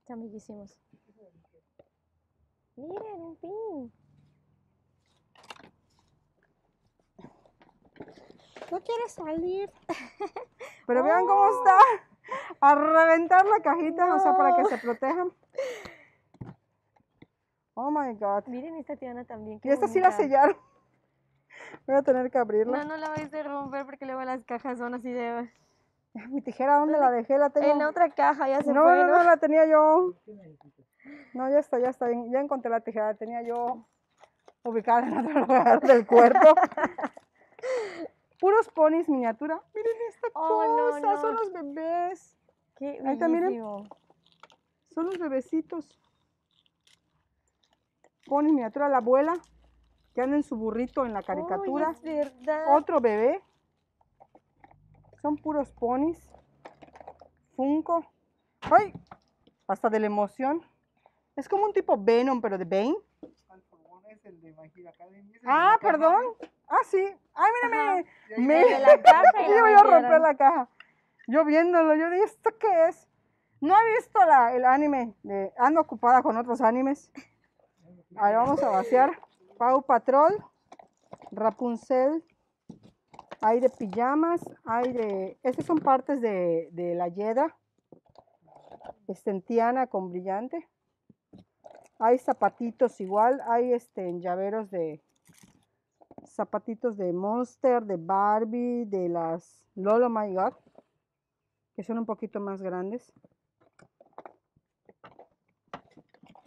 Están bellísimos. Miren, un pin. No quiere salir. Pero vean oh. cómo está. A reventar la cajita, no. o sea, para que se protejan. Oh my God. Miren esta Tiana también. Y esta bonita. Sí la sellaron. Voy a tener que abrirla. No, no la vais a romper porque luego las cajas son así de... Mi tijera, ¿dónde la dejé? La tengo... En la otra caja, ya se no, fue. No, no, no, la tenía yo. No, ya está, ya está bien. Ya encontré la tijera, la tenía yo ubicada en otro lugar del cuerpo. Puros ponis miniatura. Miren esta oh, cosa, no, no. son los bebés. Qué Ahí está, miren. Son los bebecitos. Pony miniatura, la abuela, que anda en su burrito en la caricatura. Oh, es verdad. Otro bebé. Son puros ponis. Funko. ¡Ay! Hasta de la emoción. Es como un tipo Venom, pero de Bane. Es el de Magic Academy. Ah, perdón. Ah, sí. Ay, mírame. Me voy a romper la caja. Yo viéndolo, yo dije, ¿esto qué es? No he visto la, el anime. De, ando ocupada con otros animes. Ahí vamos a vaciar. Paw Patrol, Rapunzel, hay de pijamas, hay de... Estas son partes de, de la Yeda, estentiana con brillante. Hay zapatitos igual, hay este, llaveros de... Zapatitos de Monster, de Barbie, de las Lulabay Toys, que son un poquito más grandes.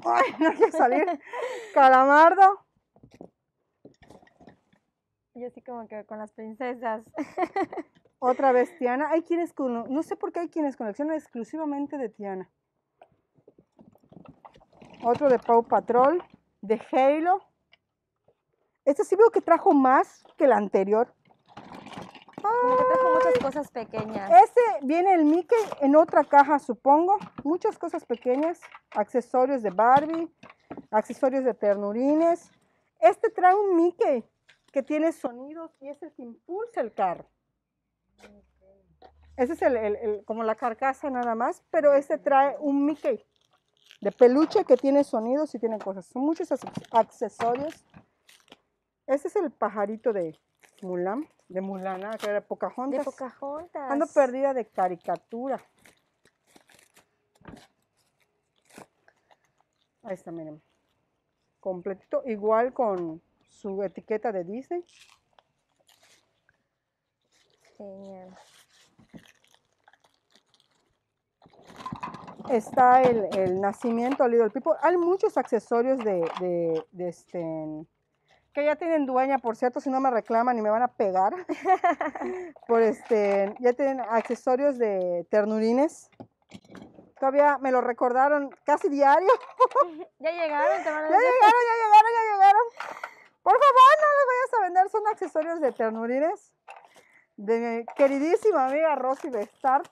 Ay, no hay que salir. Calamardo. Yo así como que con las princesas. Otra vez Tiana. Hay quienes con, no sé por qué hay quienes coleccionan exclusivamente de Tiana. Otro de Paw Patrol, de Halo. Este sí veo que trajo más que el anterior. Como que trajo muchas cosas pequeñas. Este viene el Mickey en otra caja, supongo. Muchas cosas pequeñas. Accesorios de Barbie, accesorios de ternurines. Este trae un Mickey que tiene sonidos y es el que impulsa el carro. Ese es el, el, el, como la carcasa nada más, pero este trae un Mickey de peluche que tiene sonidos y tiene cosas. Son muchos accesorios. Este es el pajarito de Mulan. De Mulana, que era Pocahontas. De Pocahontas. Ando perdida de caricatura. Ahí está, miren. Completito, igual con su etiqueta de Disney. Genial. Está el, el nacimiento de Little People. Hay muchos accesorios de, de, de este... que ya tienen dueña, por cierto, si no me reclaman y me van a pegar. Por este, ya tienen accesorios de ternurines. Todavía me lo recordaron casi diario. Ya llegaron, te van a... Ya llegaron, ya llegaron, ya llegaron. Por favor, no los vayas a vender, son accesorios de ternurines de mi queridísima amiga Rosy Bestart,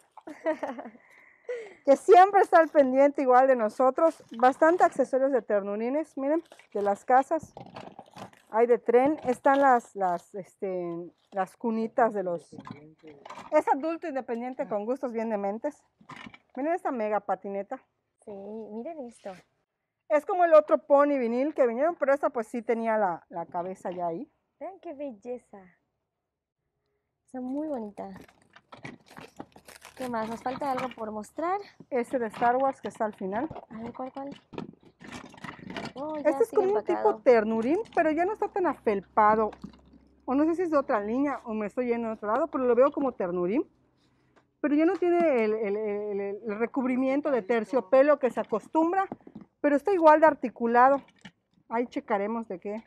que siempre está al pendiente igual de nosotros. Bastante accesorios de ternurines, miren, de las casas. Hay de tren, están las, las, este, las cunitas de los... Es adulto independiente con gustos bien dementes. Miren esta mega patineta. Sí, miren esto. Es como el otro pony vinil que vinieron, pero esta pues sí tenía la, la cabeza ya ahí. Vean qué belleza. Está muy bonita. ¿Qué más? Nos falta algo por mostrar. Ese de Star Wars que está al final. A ver, ¿cuál, cuál? Oh, este es como empacado. Un tipo ternurín, pero ya no está tan afelpado. O no sé si es de otra línea o me estoy yendo de otro lado, pero lo veo como ternurín. Pero ya no tiene el, el, el, el recubrimiento de terciopelo que se acostumbra, pero está igual de articulado. Ahí checaremos de qué.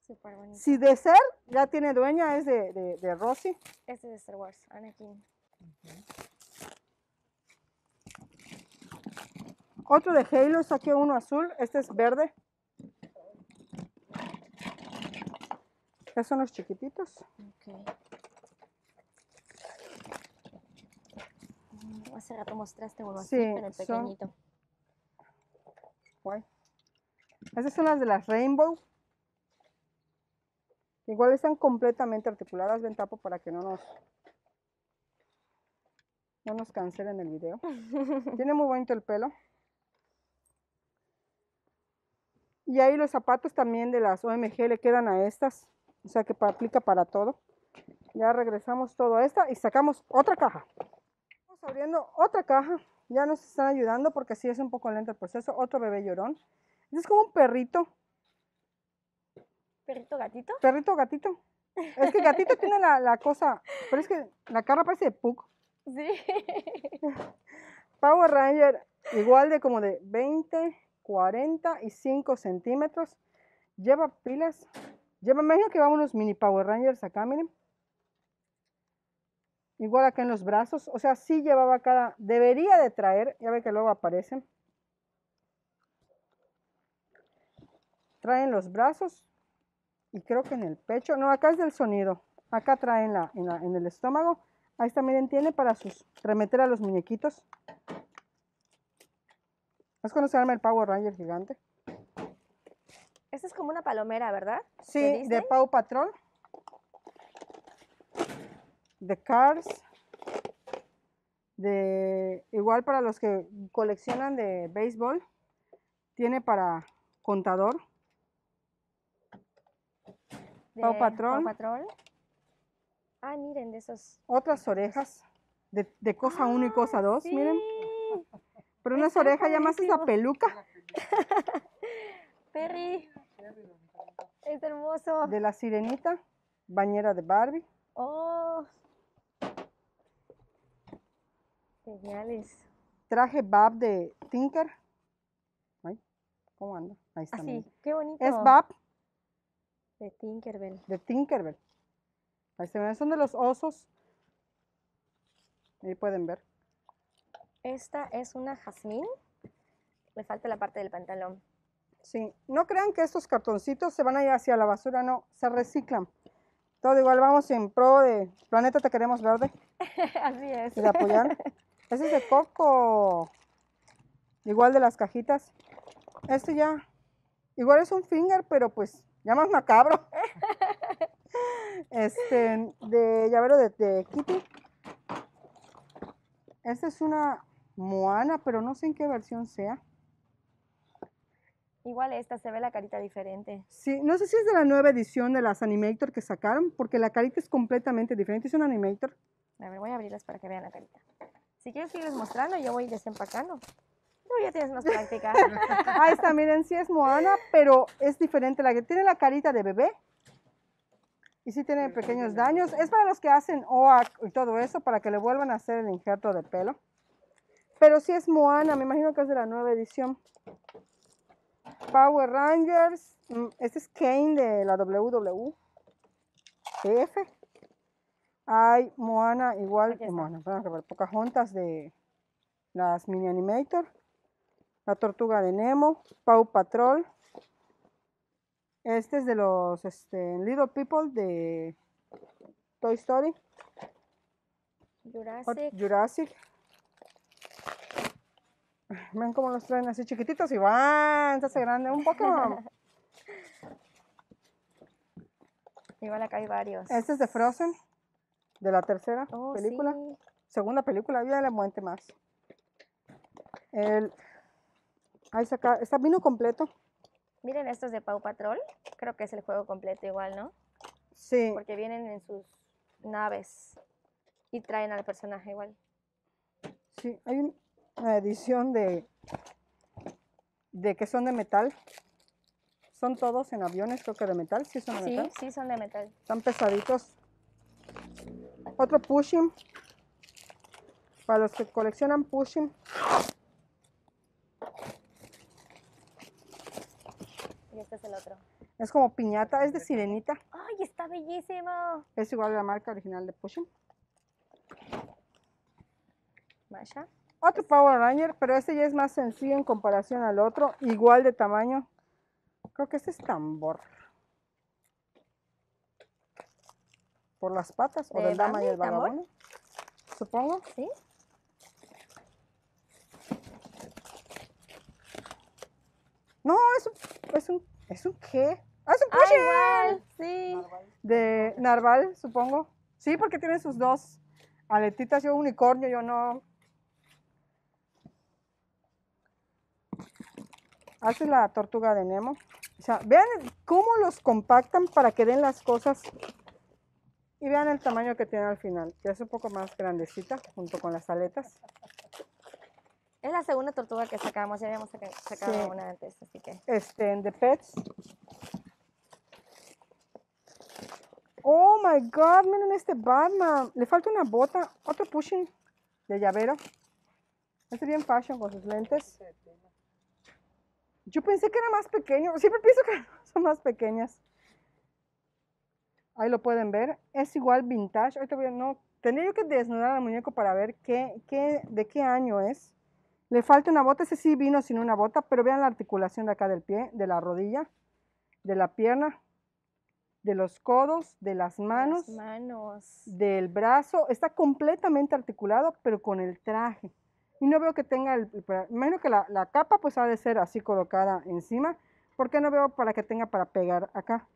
Súper bonito. Si de ser, ya tiene dueña, es de, de, de Rosy. Este es de Star Wars, Anakin. Uh-huh. Otro de Halo, saqué uno azul, este es verde. Estos son los chiquititos. Okay. Hace rato mostraste uno sí, así, pero el pequeñito. Son... Estas son las de las Rainbow. Igual están completamente articuladas, ven, tapo para que no nos... No nos cancelen el video. Tiene muy bonito el pelo. Y ahí los zapatos también de las O M G le quedan a estas. O sea que aplica para todo. Ya regresamos todo a esta y sacamos otra caja. Estamos abriendo otra caja. Ya nos están ayudando porque sí es un poco lento el proceso. Otro bebé llorón. Es como un perrito. ¿Perrito gatito? Perrito gatito. Es que el gatito tiene la, la cosa. Pero es que la cara parece de Pug. Sí. Power Ranger igual de como de veinte, cuarenta y cinco centímetros, lleva pilas, lleva, me imagino que va unos mini Power Rangers acá, miren, igual acá en los brazos, o sea, sí llevaba cada, debería de traer, ya ve que luego aparecen, traen los brazos y creo que en el pecho, no, acá es del sonido, acá traen la, en, la, en el estómago, ahí está, miren, tiene para sus, remeter a los muñequitos. Es cuando se arma el Power Ranger gigante. Esta es como una palomera, ¿verdad? Sí, de, de Paw Patrol. De Cars. De, igual para los que coleccionan de béisbol. Tiene para contador. De Paw Patrol. Paw Patrol. Ah, miren, de esos. Otras orejas. De, de cosa ah, uno y cosa dos, sí. Miren. Pero unas orejas ya más es la peluca. Perry. Es hermoso. De la sirenita. Bañera de Barbie. Oh. Geniales. Traje Bab de Tinker. Ay, ¿cómo anda? Ahí está. Así, qué bonito. Es Bab. De Tinkerbell. De Tinkerbell. Ahí se ven, son de los osos. Ahí pueden ver. Esta es una jazmín, le falta la parte del pantalón. Sí, no crean que estos cartoncitos se van a ir hacia la basura, no, se reciclan. Todo igual, vamos en pro de Planeta Te Queremos Verde. Así es. Y de apoyar. Este es de Coco, igual de las cajitas. Este ya, igual es un finger, pero pues ya más macabro. Este, de llavero de, de Kitty. Esta es una... Moana, pero no sé en qué versión sea. Igual esta, se ve la carita diferente. Sí, no sé si es de la nueva edición de las Animator que sacaron, porque la carita es completamente diferente, es una Animator. A ver, voy a abrirlas para que vean la carita. Si quieres seguirles mostrando, yo voy desempacando. No, ya tienes más práctica. Ahí está, miren, sí es Moana, pero es diferente. La que tiene la carita de bebé y sí tiene pequeños daños. Es para los que hacen O A C y todo eso, para que le vuelvan a hacer el injerto de pelo. Pero sí es Moana, me imagino que es de la nueva edición. Power Rangers. Este es Kane de la W W F. Hay Moana igual que Moana. Pocahontas de las Mini Animator, la Tortuga de Nemo, Paw Patrol. Este es de los este, Little People de Toy Story. Jurassic. Jurassic. Ven cómo los traen así chiquititos y van, se hace grande un poco. Igual acá hay varios. Este es de Frozen, de la tercera oh, película. Sí. Segunda película, ya le muente más. El, ahí saca, está vino completo. Miren estos de Paw Patrol, creo que es el juego completo igual, ¿no? Sí. Porque vienen en sus naves y traen al personaje igual. Sí, hay una edición de, de que son de metal. Son todos en aviones, creo que de metal, sí son de sí, metal. Sí, sí son de metal. Están pesaditos. Otro Pushing, para los que coleccionan Pushing. Y este es el otro. Es como piñata, es de sirenita. ¡Ay, está bellísimo! Es igual a la marca original de Pushing. Masha. Otro Power Ranger, pero este ya es más sencillo en comparación al otro. Igual de tamaño. Creo que este es tambor. Por las patas, o del dama y el vagabundo. Supongo. Sí. No, es un, es un, ¿es un qué? ¡Ah, es un Pushing! Ah, igual, sí. Narval. De narval, supongo. Sí, porque tiene sus dos aletitas. Yo unicornio, yo no. Hace la tortuga de Nemo. O sea, vean cómo los compactan para que den las cosas. Y vean el tamaño que tiene al final. Que es un poco más grandecita, junto con las aletas. Es la segunda tortuga que sacamos, ya habíamos sacado sí. una antes, así que... Este, en The Pets. Oh my God, miren este Batman. Le falta una bota, otro Pushing de llavero. Este bien fashion con sus lentes. Yo pensé que era más pequeño, siempre pienso que son más pequeñas. Ahí lo pueden ver, es igual vintage. Ahorita voy a, no, tendría yo que desnudar al muñeco para ver qué, qué, de qué año es. Le falta una bota, ese sí vino sin una bota, pero vean la articulación de acá del pie, de la rodilla, de la pierna, de los codos, de las manos, las manos. Del brazo. Está completamente articulado, pero con el traje. Y no veo que tenga, el, imagino que la, la capa pues ha de ser así colocada encima, porque no veo para que tenga para pegar acá.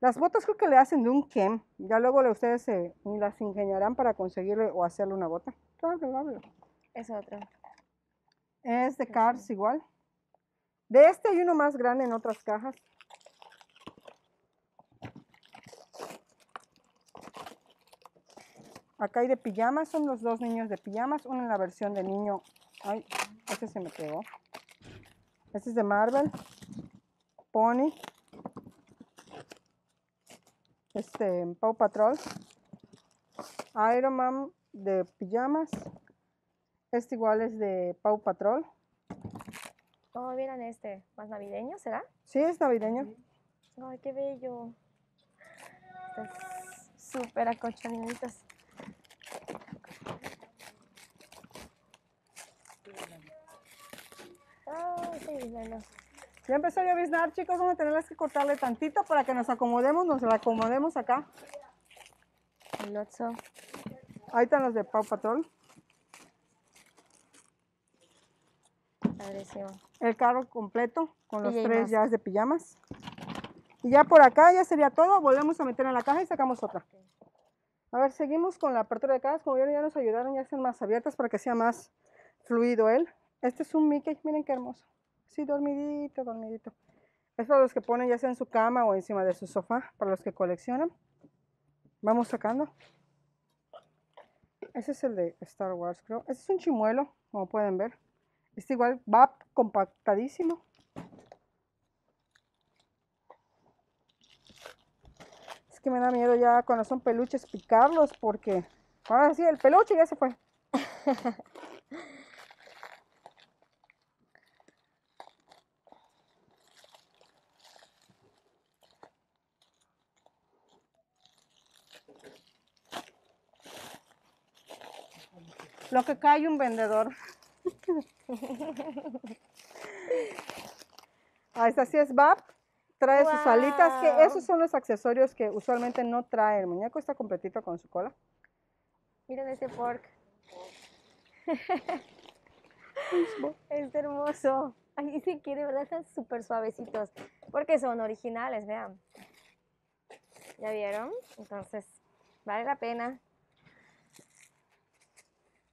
Las botas creo que le hacen de un kem, ya luego ustedes se las ingeniarán para conseguirle o hacerle una bota. Es otra. Es de Cars igual. De este hay uno más grande en otras cajas. Acá hay de pijamas, son los dos niños de pijamas. Uno en la versión de niño. Ay, este se me pegó. Este es de Marvel. Pony. Este, Paw Patrol. Iron Man de pijamas. Este igual es de Paw Patrol. Oh, miren este, más navideño, ¿será? Sí, es navideño. Ay, qué bello. Súper acolchonaditos. Ay, sí, bueno. Ya empezó a lloviznar, chicos, vamos a tener que cortarle tantito para que nos acomodemos, nos la acomodemos acá. El otro. Ahí están los de Paw Patrol. El carro completo con los tres ya de pijamas. Y ya por acá ya sería todo. Volvemos a meter en la caja y sacamos otra. A ver, seguimos con la apertura de cajas. Como vieron, ya nos ayudaron, ya están más abiertas para que sea más fluido él. Este es un Mickey, miren qué hermoso. Sí, dormidito, dormidito. Es para los que ponen ya sea en su cama o encima de su sofá, para los que coleccionan. Vamos sacando. Ese es el de Star Wars, creo. Este es un chimuelo, como pueden ver. Este igual va compactadísimo. Es que me da miedo ya cuando son peluches picarlos porque... Ahora sí, el peluche ya se fue. Lo que cae un vendedor. Ah, esta sí es Bab. Trae wow. sus alitas, que esos son los accesorios que usualmente no trae. El muñeco está completito con su cola. Miren ese pork. Es hermoso. Ay, sí, que de verdad están súper suavecitos. Porque son originales, vean. ¿Ya vieron? Entonces, vale la pena.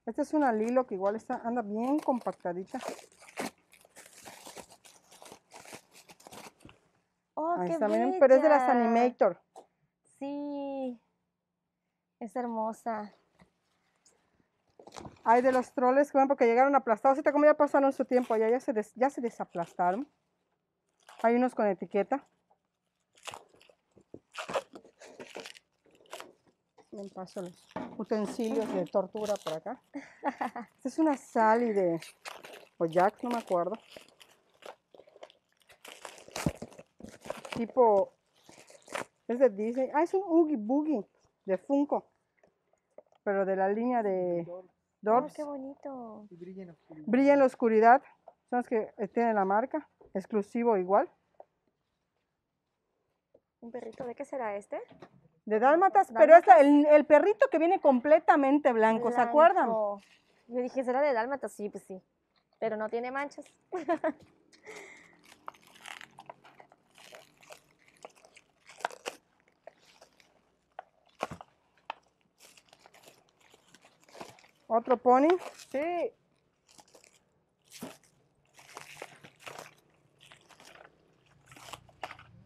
Esta es una Lilo que igual está, anda bien compactadita. Oh, ahí está, miren, pero es de las Animator. Sí, es hermosa. Hay de los troles que ven porque llegaron aplastados. Ahorita como ya pasaron su tiempo, ya, ya, se des, ya se desaplastaron. Hay unos con etiqueta. Bien, paso los utensilios de tortura por acá. Esta es una Sally de Jack, no me acuerdo. Tipo, es de Disney. Ah, es un Oogie Boogie de Funko, pero de la línea de Dorbs. Oh, ¡qué bonito! Y brilla en la oscuridad. Brilla en la oscuridad. Son los que tienen la marca. Exclusivo igual. ¿Un perrito? ¿De qué será este? De dálmatas, pero es el, el perrito que viene completamente blanco, blanco, ¿se acuerdan? Yo dije, ¿será de dálmatas? Sí, pues sí. Pero no tiene manchas. ¿Otro pony? Sí.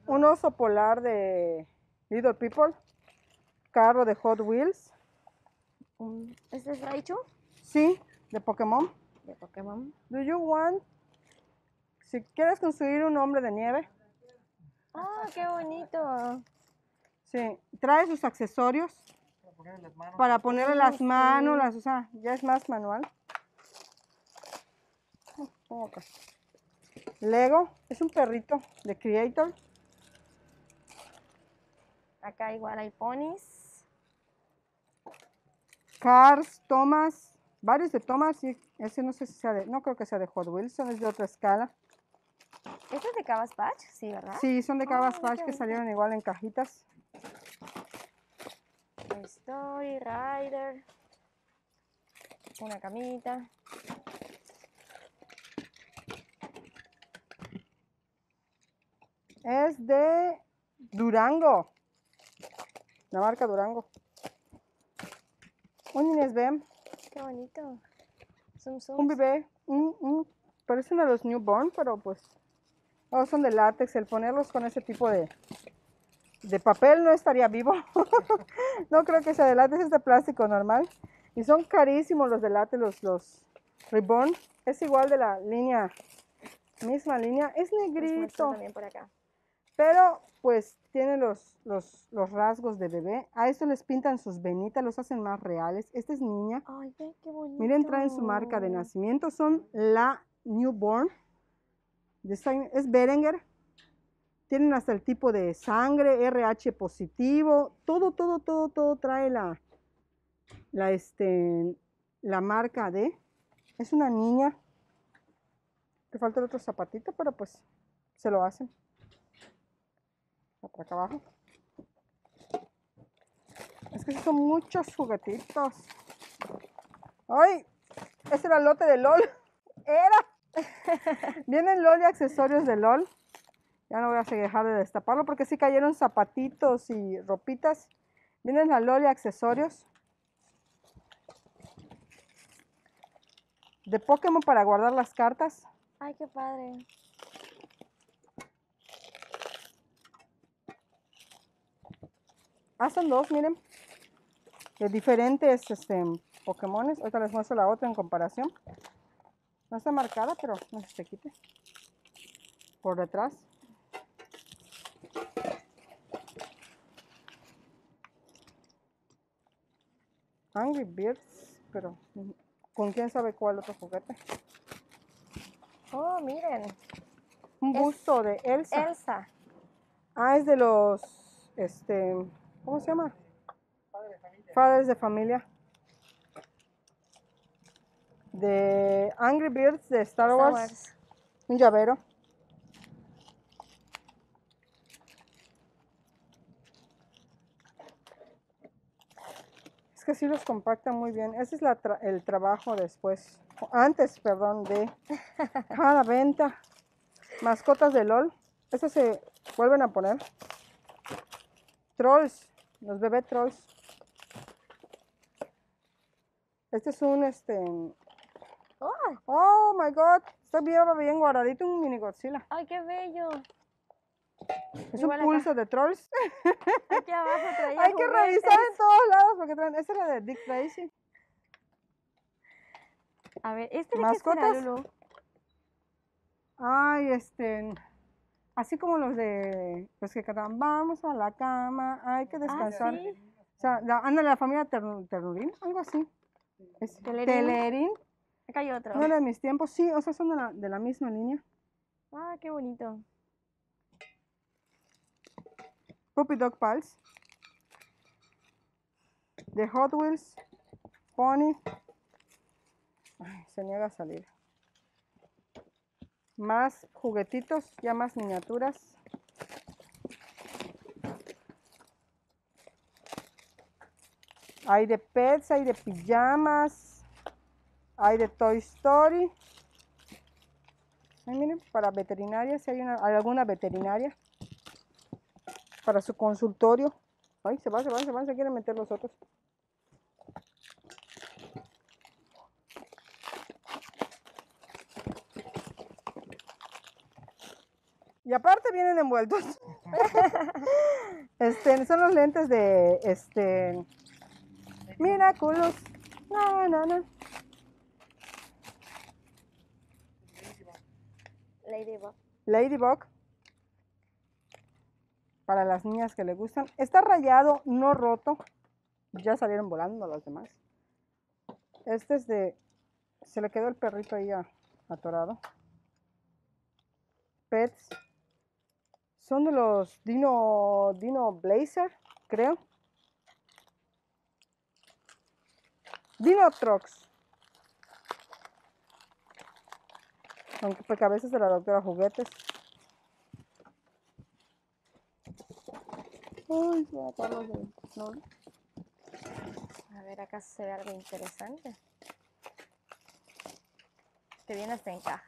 Un oso polar de Little People. Carro de Hot Wheels. ¿Este es Raichu? Sí, de Pokémon. De Pokémon. Do you want... Si quieres construir un hombre de nieve. ¡Ah, oh, qué bonito! Sí, trae sus accesorios. Para ponerle las manos, las, o sea, ya es más manual. Pongo acá. Lego, es un perrito de Creator. Acá igual hay ponis. Cars, Thomas, varios de Thomas, y ese no sé si sea de, no creo que sea de Hot Wheels, es de otra escala. ¿Este es de Cabbage Patch? Sí, ¿verdad? Sí, son de Cabbage Patch que salieron igual en cajitas. Story, Rider, una camita. Es de Durango, la marca Durango. Un Inés B. Qué bonito. Zum, zum. Un bebé, un, un, parecen a los newborn, pero pues no son de látex. El ponerlos con ese tipo de de papel no estaría vivo. No creo que sea de látex, es de plástico normal. Y son carísimos los de látex, los, los Reborn. Es igual de la línea, misma línea. Es negrito. También por acá. Pero pues tiene los, los, los rasgos de bebé. A esto les pintan sus venitas, los hacen más reales. Esta es niña. Ay, qué bonito. Miren, traen su marca de nacimiento. Son la Newborn. Design, es Berenger. Tienen hasta el tipo de sangre, R H positivo, todo, todo, todo, todo trae la, la, este, la marca de, es una niña, que falta el otro zapatito, pero pues se lo hacen. Para acá abajo. Es que son muchos juguetitos. ¡Ay! Ese era el lote de LOL. ¡Era! Vienen LOL y accesorios de LOL. Ya no voy a dejar de destaparlo porque sí cayeron zapatitos y ropitas. Vienen la Loli accesorios. De Pokémon para guardar las cartas. Ay, qué padre. Ah, son dos, miren. De diferentes este, Pokémones. Ahorita les muestro la otra en comparación. No está marcada, pero no se te quite. Por detrás. Angry Birds, pero con quién sabe cuál otro juguete. Oh, miren. Un busto de Elsa. Elsa. Ah, es de los, este, ¿cómo se llama? Padres de familia. Padres de familia. de Angry Birds de Star Wars. Star Wars. Un llavero. Es que sí los compactan muy bien. Ese es la tra el trabajo después, antes, perdón, de cada venta. Mascotas de LOL. Estas se vuelven a poner. Trolls, los bebé trolls. Este es un este. Oh, oh my god. Está bien, bien guardadito, un mini Godzilla. Ay, qué bello. Es igual un pulso acá de trolls. Aquí abajo traía hay juguetes que revisar en todos lados porque traen. Esta es la de Dick Tracy. A ver, este es el. Ay, este. Así como los de los que cantan, vamos a la cama, hay que descansar. Ah, ¿sí? O sea, la, ándale, la familia Ternurín, algo así. Es Telerín. Telerín. Acá hay otro. No era de mis tiempos, sí, o sea, son de la, de la misma línea. Ah, qué bonito. Puppy Dog Pals. De Hot Wheels. Pony. Ay, se niega a salir. Más juguetitos, ya más miniaturas. Hay de pets, hay de pijamas, hay de Toy Story. Ay, miren, para veterinarias, si hay, una, hay alguna veterinaria para su consultorio. Ay, se van, se van, se van, se quieren meter los otros. Y aparte vienen envueltos. Este, son los lentes de este Miraculous. No, no, no. Ladybug. Ladybug. Para las niñas que le gustan. Está rayado, no roto. Ya salieron volando los demás. Este es de. Se le quedó el perrito ahí atorado. Pets. Son de los Dino, Dino Blazer, creo. Dino Trucks. Aunque pues a veces de la doctora Juguetes. Uy, se va a acabar de... No. A ver, acá se ve algo interesante. Que viene hasta en caja.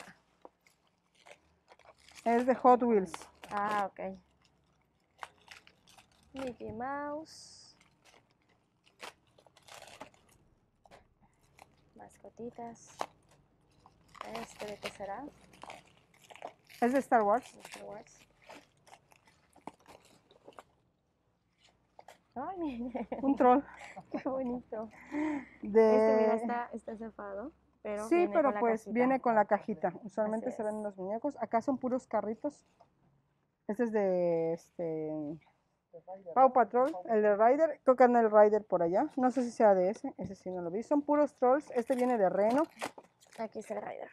Es de Hot Wheels. Ah, ok. Mickey Mouse. Mascotitas. ¿Este de qué será? Es de Star Wars. De Star Wars. Ay, mire. Un troll. Qué bonito. De... Este, mira, está, está zafado. Pero sí, pero pues cajita. Viene con la cajita. Usualmente se ven los muñecos. Acá son puros carritos. Este es de este, Paw Patrol, el de Ryder. Creo que anda el Ryder por allá. No sé si sea de ese. Ese sí no lo vi. Son puros trolls. Este viene de Reno. Aquí está el Ryder.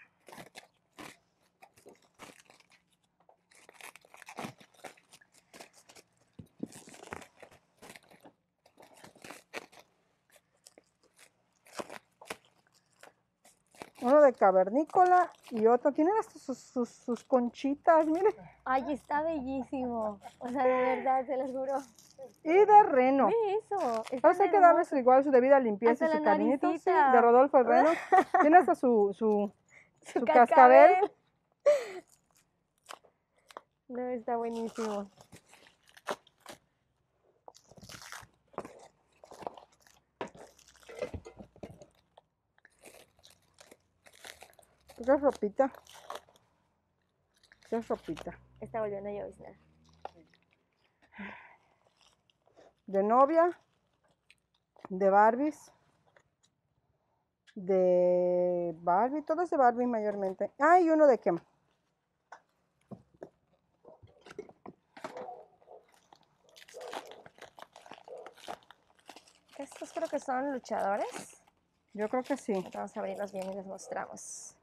Uno de cavernícola y otro. Tienen hasta sus, sus, sus conchitas, miren. Ay, está bellísimo. O sea, de verdad, se los juro. Y de Reno. ¿Qué es eso? Entonces hay que darles igual su debida limpieza y su cariñito. Sí, de Rodolfo el Reno. Tiene hasta su, su, su, su cascabel. cascabel. No, está buenísimo. Esta es ropita. Esta es ropita. Está volviendo a llover. De novia. De Barbies. De Barbie. Todos de Barbie mayormente. Ah, y uno de Ken. Estos creo que son luchadores. Yo creo que sí. Vamos a abrirlos bien y les mostramos.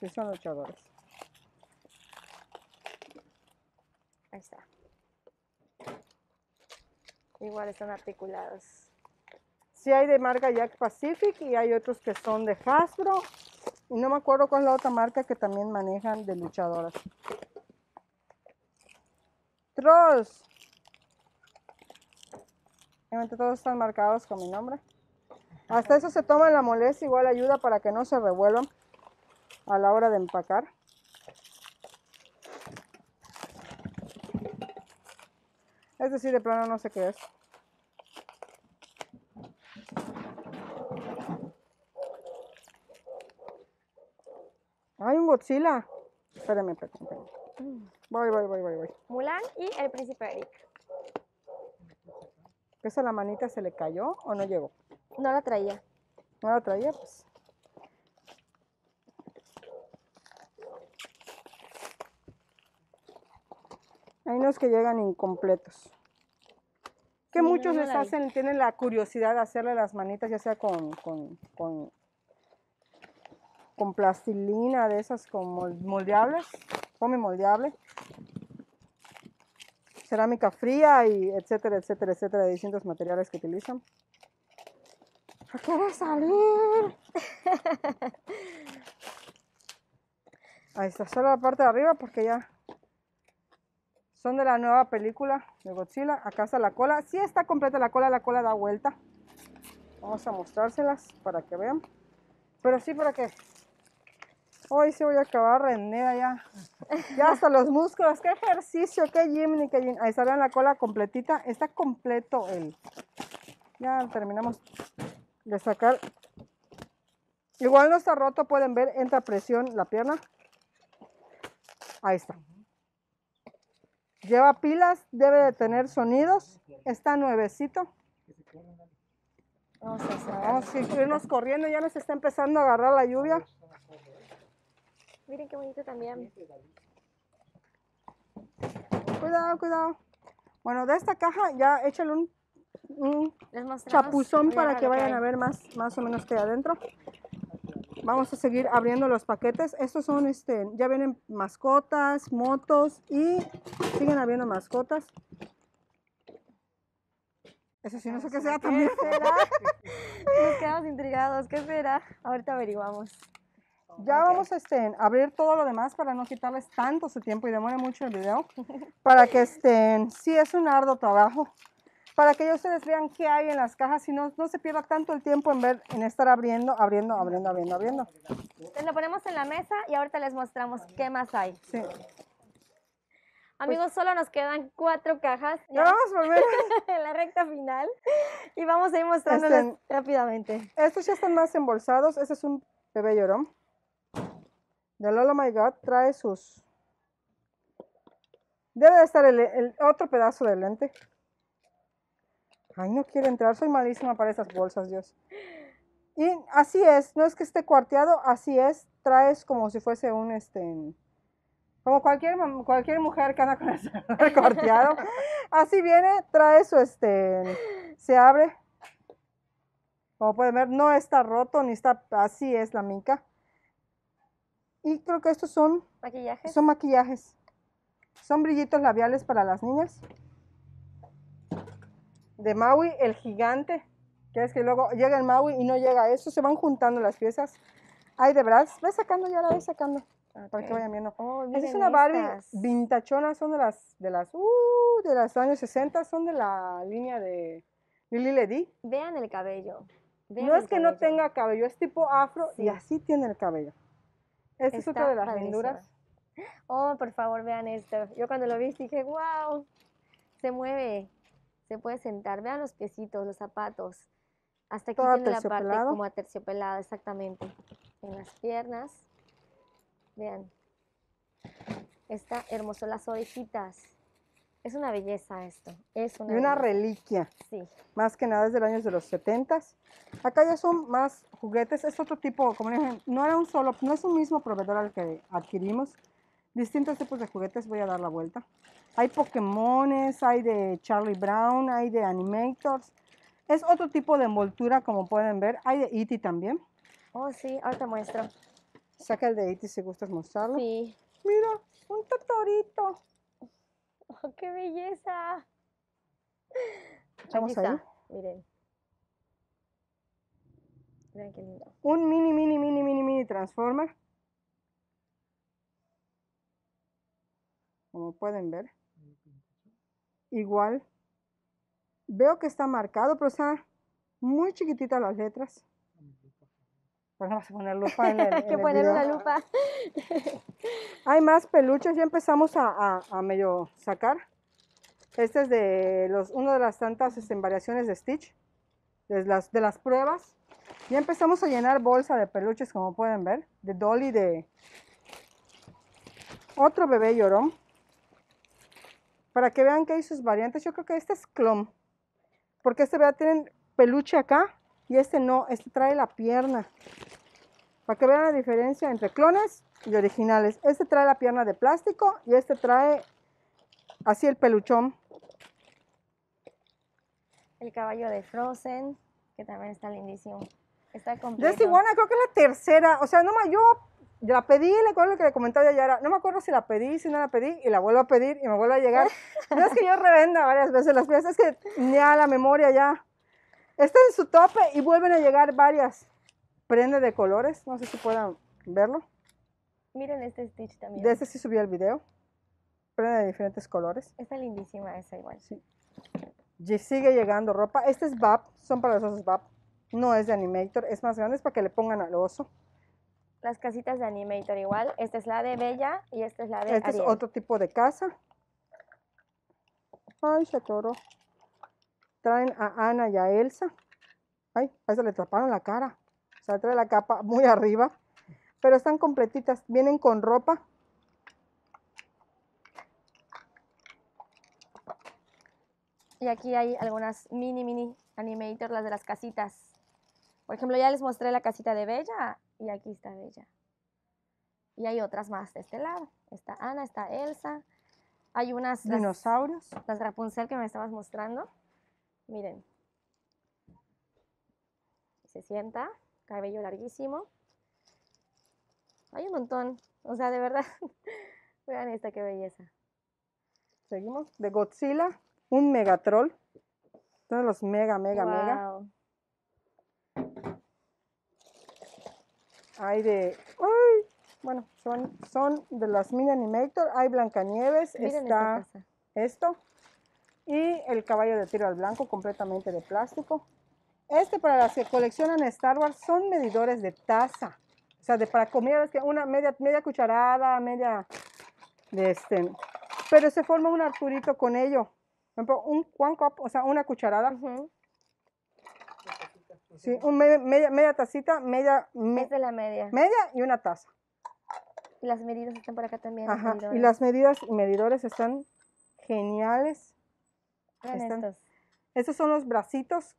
Que son luchadores. Ahí está. Igual están articulados. Sí hay de marca Jack Pacific y hay otros que son de Hasbro. Y no me acuerdo cuál es la otra marca que también manejan de luchadoras. Trolls. Todos están marcados con mi nombre. Hasta eso se toman la molestia, igual ayuda para que no se revuelvan a la hora de empacar. Es decir, de plano no sé qué es. Hay un Godzilla. Espérame, espérame, espérame. Voy, voy, voy, voy, voy. Mulan y el príncipe Eric. ¿Esa la manita se le cayó o no llegó? No la traía. No la traía, pues. Hay unos que llegan incompletos. Que sí, muchos no les hacen, vi. Tienen la curiosidad de hacerle las manitas, ya sea con... con, con con plastilina de esas como moldeables, come moldeable, cerámica fría y etcétera, etcétera, etcétera, de distintos materiales que utilizan. ¡No quiero salir! Ahí está, solo la parte de arriba porque ya son de la nueva película de Godzilla. Acá está la cola, sí está completa la cola, la cola da vuelta. Vamos a mostrárselas para que vean. Pero sí, para que... Hoy sí voy a acabar rendida ya. Ya hasta los músculos. Qué ejercicio, qué gym, ni qué gym. Ahí sale la cola completita. Está completo el. Ya terminamos de sacar. Igual no está roto, pueden ver. Entra presión la pierna. Ahí está. Lleva pilas, debe de tener sonidos. Está nuevecito. Vamos a, Vamos a irnos corriendo. Ya nos está empezando a agarrar la lluvia. Miren qué bonito también. Cuidado, cuidado. Bueno, de esta caja ya échale un, un chapuzón para que vayan a ver más, más o menos que hay adentro. Vamos a seguir abriendo los paquetes. Estos son, este, ya vienen mascotas, motos y siguen habiendo mascotas. Eso sí, no sé qué sea también. Nos quedamos intrigados. ¿Qué será? Ahorita averiguamos. Ya okay. Vamos a este, abrir todo lo demás para no quitarles tanto su tiempo y demore mucho el video. Para que estén, sí es un arduo trabajo, para que ya ustedes vean qué hay en las cajas y no, no se pierda tanto el tiempo en ver, en estar abriendo, abriendo, abriendo, abriendo, abriendo. Entonces lo ponemos en la mesa y ahorita les mostramos qué más hay. Sí. Amigos, solo nos quedan cuatro cajas. Ya vamos por menos en la recta final y vamos a ir mostrándoles este, rápidamente. Estos ya están más embolsados, este es un bebé llorón. De Lola My God trae sus... Debe de estar el, el otro pedazo de lente. Ay, no quiere entrar. Soy malísima para esas bolsas, Dios. Y así es. No es que esté cuarteado. Así es. Traes como si fuese un... este, como cualquier, cualquier mujer que anda con el celular cuarteado. Así viene. Trae su... este, se abre. Como pueden ver, no está roto ni está... Así es la mica. Y creo que estos son maquillajes. Son maquillajes. Son brillitos labiales para las niñas. De Maui, el gigante. Que es que luego llega el Maui y no llega eso. Se van juntando las piezas. Hay de Bratz. Ve sacando, ya la ve sacando. Okay. Para que vayan viendo. Oh, esta es una Barbie vintachona. Son de las, de las, uh, de los años sesenta. Son de la línea de Lily Ledy. Vean el cabello. Vean no el es que cabello. No tenga cabello. Es tipo afro sí. Y así tiene el cabello. Esta es otra de las venduras. Oh, por favor, vean esto. Yo cuando lo vi dije, wow, se mueve, se puede sentar. Vean los piecitos, los zapatos. Hasta aquí tiene la parte como aterciopelada, exactamente. En las piernas. Vean. Está hermoso, las orejitas. Es una belleza esto. Es una, y una reliquia. Sí. Más que nada desde los años de los setentas. Acá ya son más juguetes. Es otro tipo, como dije, no era un solo, no es un mismo proveedor al que adquirimos. Distintos tipos de juguetes. Voy a dar la vuelta. Hay Pokémones, hay de Charlie Brown, hay de Animators. Es otro tipo de envoltura, como pueden ver. Hay de E T también. Oh, sí. Ahora te muestro. Saca el de E T si gustas mostrarlo. Sí. Mira, un tortorito. ¡Oh, qué belleza! Aquí está, ahí. Miren. Miren qué lindo. Un mini, mini, mini, mini, mini Transformer. Como pueden ver. Igual. Veo que está marcado, pero está muy chiquititas las letras. Vamos a poner lupa en el, Hay que en el poner video. Una lupa. Hay más peluches, ya empezamos a, a, a medio sacar. Este es de los, una de las tantas este, variaciones de Stitch, de las, de las pruebas. Ya empezamos a llenar bolsa de peluches, como pueden ver, de Dolly, de otro bebé llorón. Para que vean que hay sus variantes, yo creo que este es Clom, porque este bebé tiene peluche acá y este no, este trae la pierna. Para que vean la diferencia entre clones y originales. Este trae la pierna de plástico y este trae así el peluchón. El caballo de Frozen, que también está lindísimo. Está completo. De esta iguana creo que es la tercera. O sea, no más yo la pedí, le acuerdo que le comentaba a Yara. No me acuerdo si la pedí, si no la pedí, y la vuelvo a pedir y me vuelve a llegar. No es que yo revenda varias veces las piezas, es que ya la memoria ya está en su tope y vuelven a llegar varias. Prende de colores, no sé si puedan verlo. Miren este Stitch también. De este sí subí el video. Prende de diferentes colores. Está lindísima esa igual. Sí. Y sigue llegando ropa. Este es Bab, son para los osos Bab. No es de Animator, es más grande, es para que le pongan al oso. Las casitas de Animator igual. Esta es la de Bella y esta es la de Ariel. Este es otro tipo de casa. Ay, se atoró. Traen a Ana y a Elsa. Ay, a esa le taparon la cara. O sea, trae la capa muy arriba, pero están completitas, vienen con ropa. Y aquí hay algunas mini, mini Animator, las de las casitas. Por ejemplo, ya les mostré la casita de Bella y aquí está Bella. Y hay otras más de este lado. Está Ana, está Elsa. Hay unas... Dinosaurios. Las, las Rapunzel que me estabas mostrando. Miren. Se sienta. Cabello larguísimo. Hay un montón. O sea, de verdad. Vean esta, qué belleza. Seguimos. De Godzilla, un Megatroll. Todos los mega, mega, wow. mega. Hay de... ¡Ay! Bueno, son, son de las mini Animator. Hay Blancanieves. Miren, está esto. Y el caballo de tiro al blanco, completamente de plástico. Este para las que coleccionan Star Wars son medidores de taza. O sea, de para comer, una media, media cucharada, media de este. Pero se forma un Arturito con ello. Por ejemplo, un one cup, o sea, una cucharada. Uh-huh. Sí, un media, media, media tacita, media... Me, es de la media. Media y una taza. Y las medidas están por acá también. Ajá, y las medidas y medidores están geniales. Vean están, estos. Estos son los bracitos.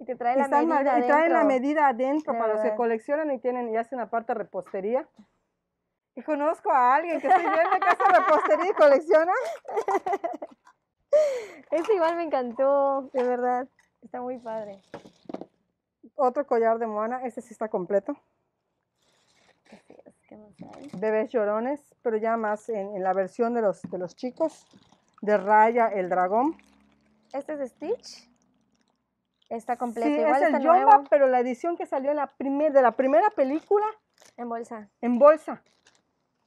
Y te trae la y medida adentro. Y traen la medida adentro para los que coleccionan y tienen y hacen aparte repostería. Y conozco a alguien que estoy viendo que hace repostería y colecciona. Este igual me encantó, de verdad. Está muy padre. Otro collar de Moana, este sí está completo. Bebés llorones, pero ya más en, en la versión de los, de los chicos. De Raya el dragón. Este es de Stitch. Está completo. Sí, igual es el Jumba, pero la edición que salió en la primer, de la primera película. En bolsa. En bolsa.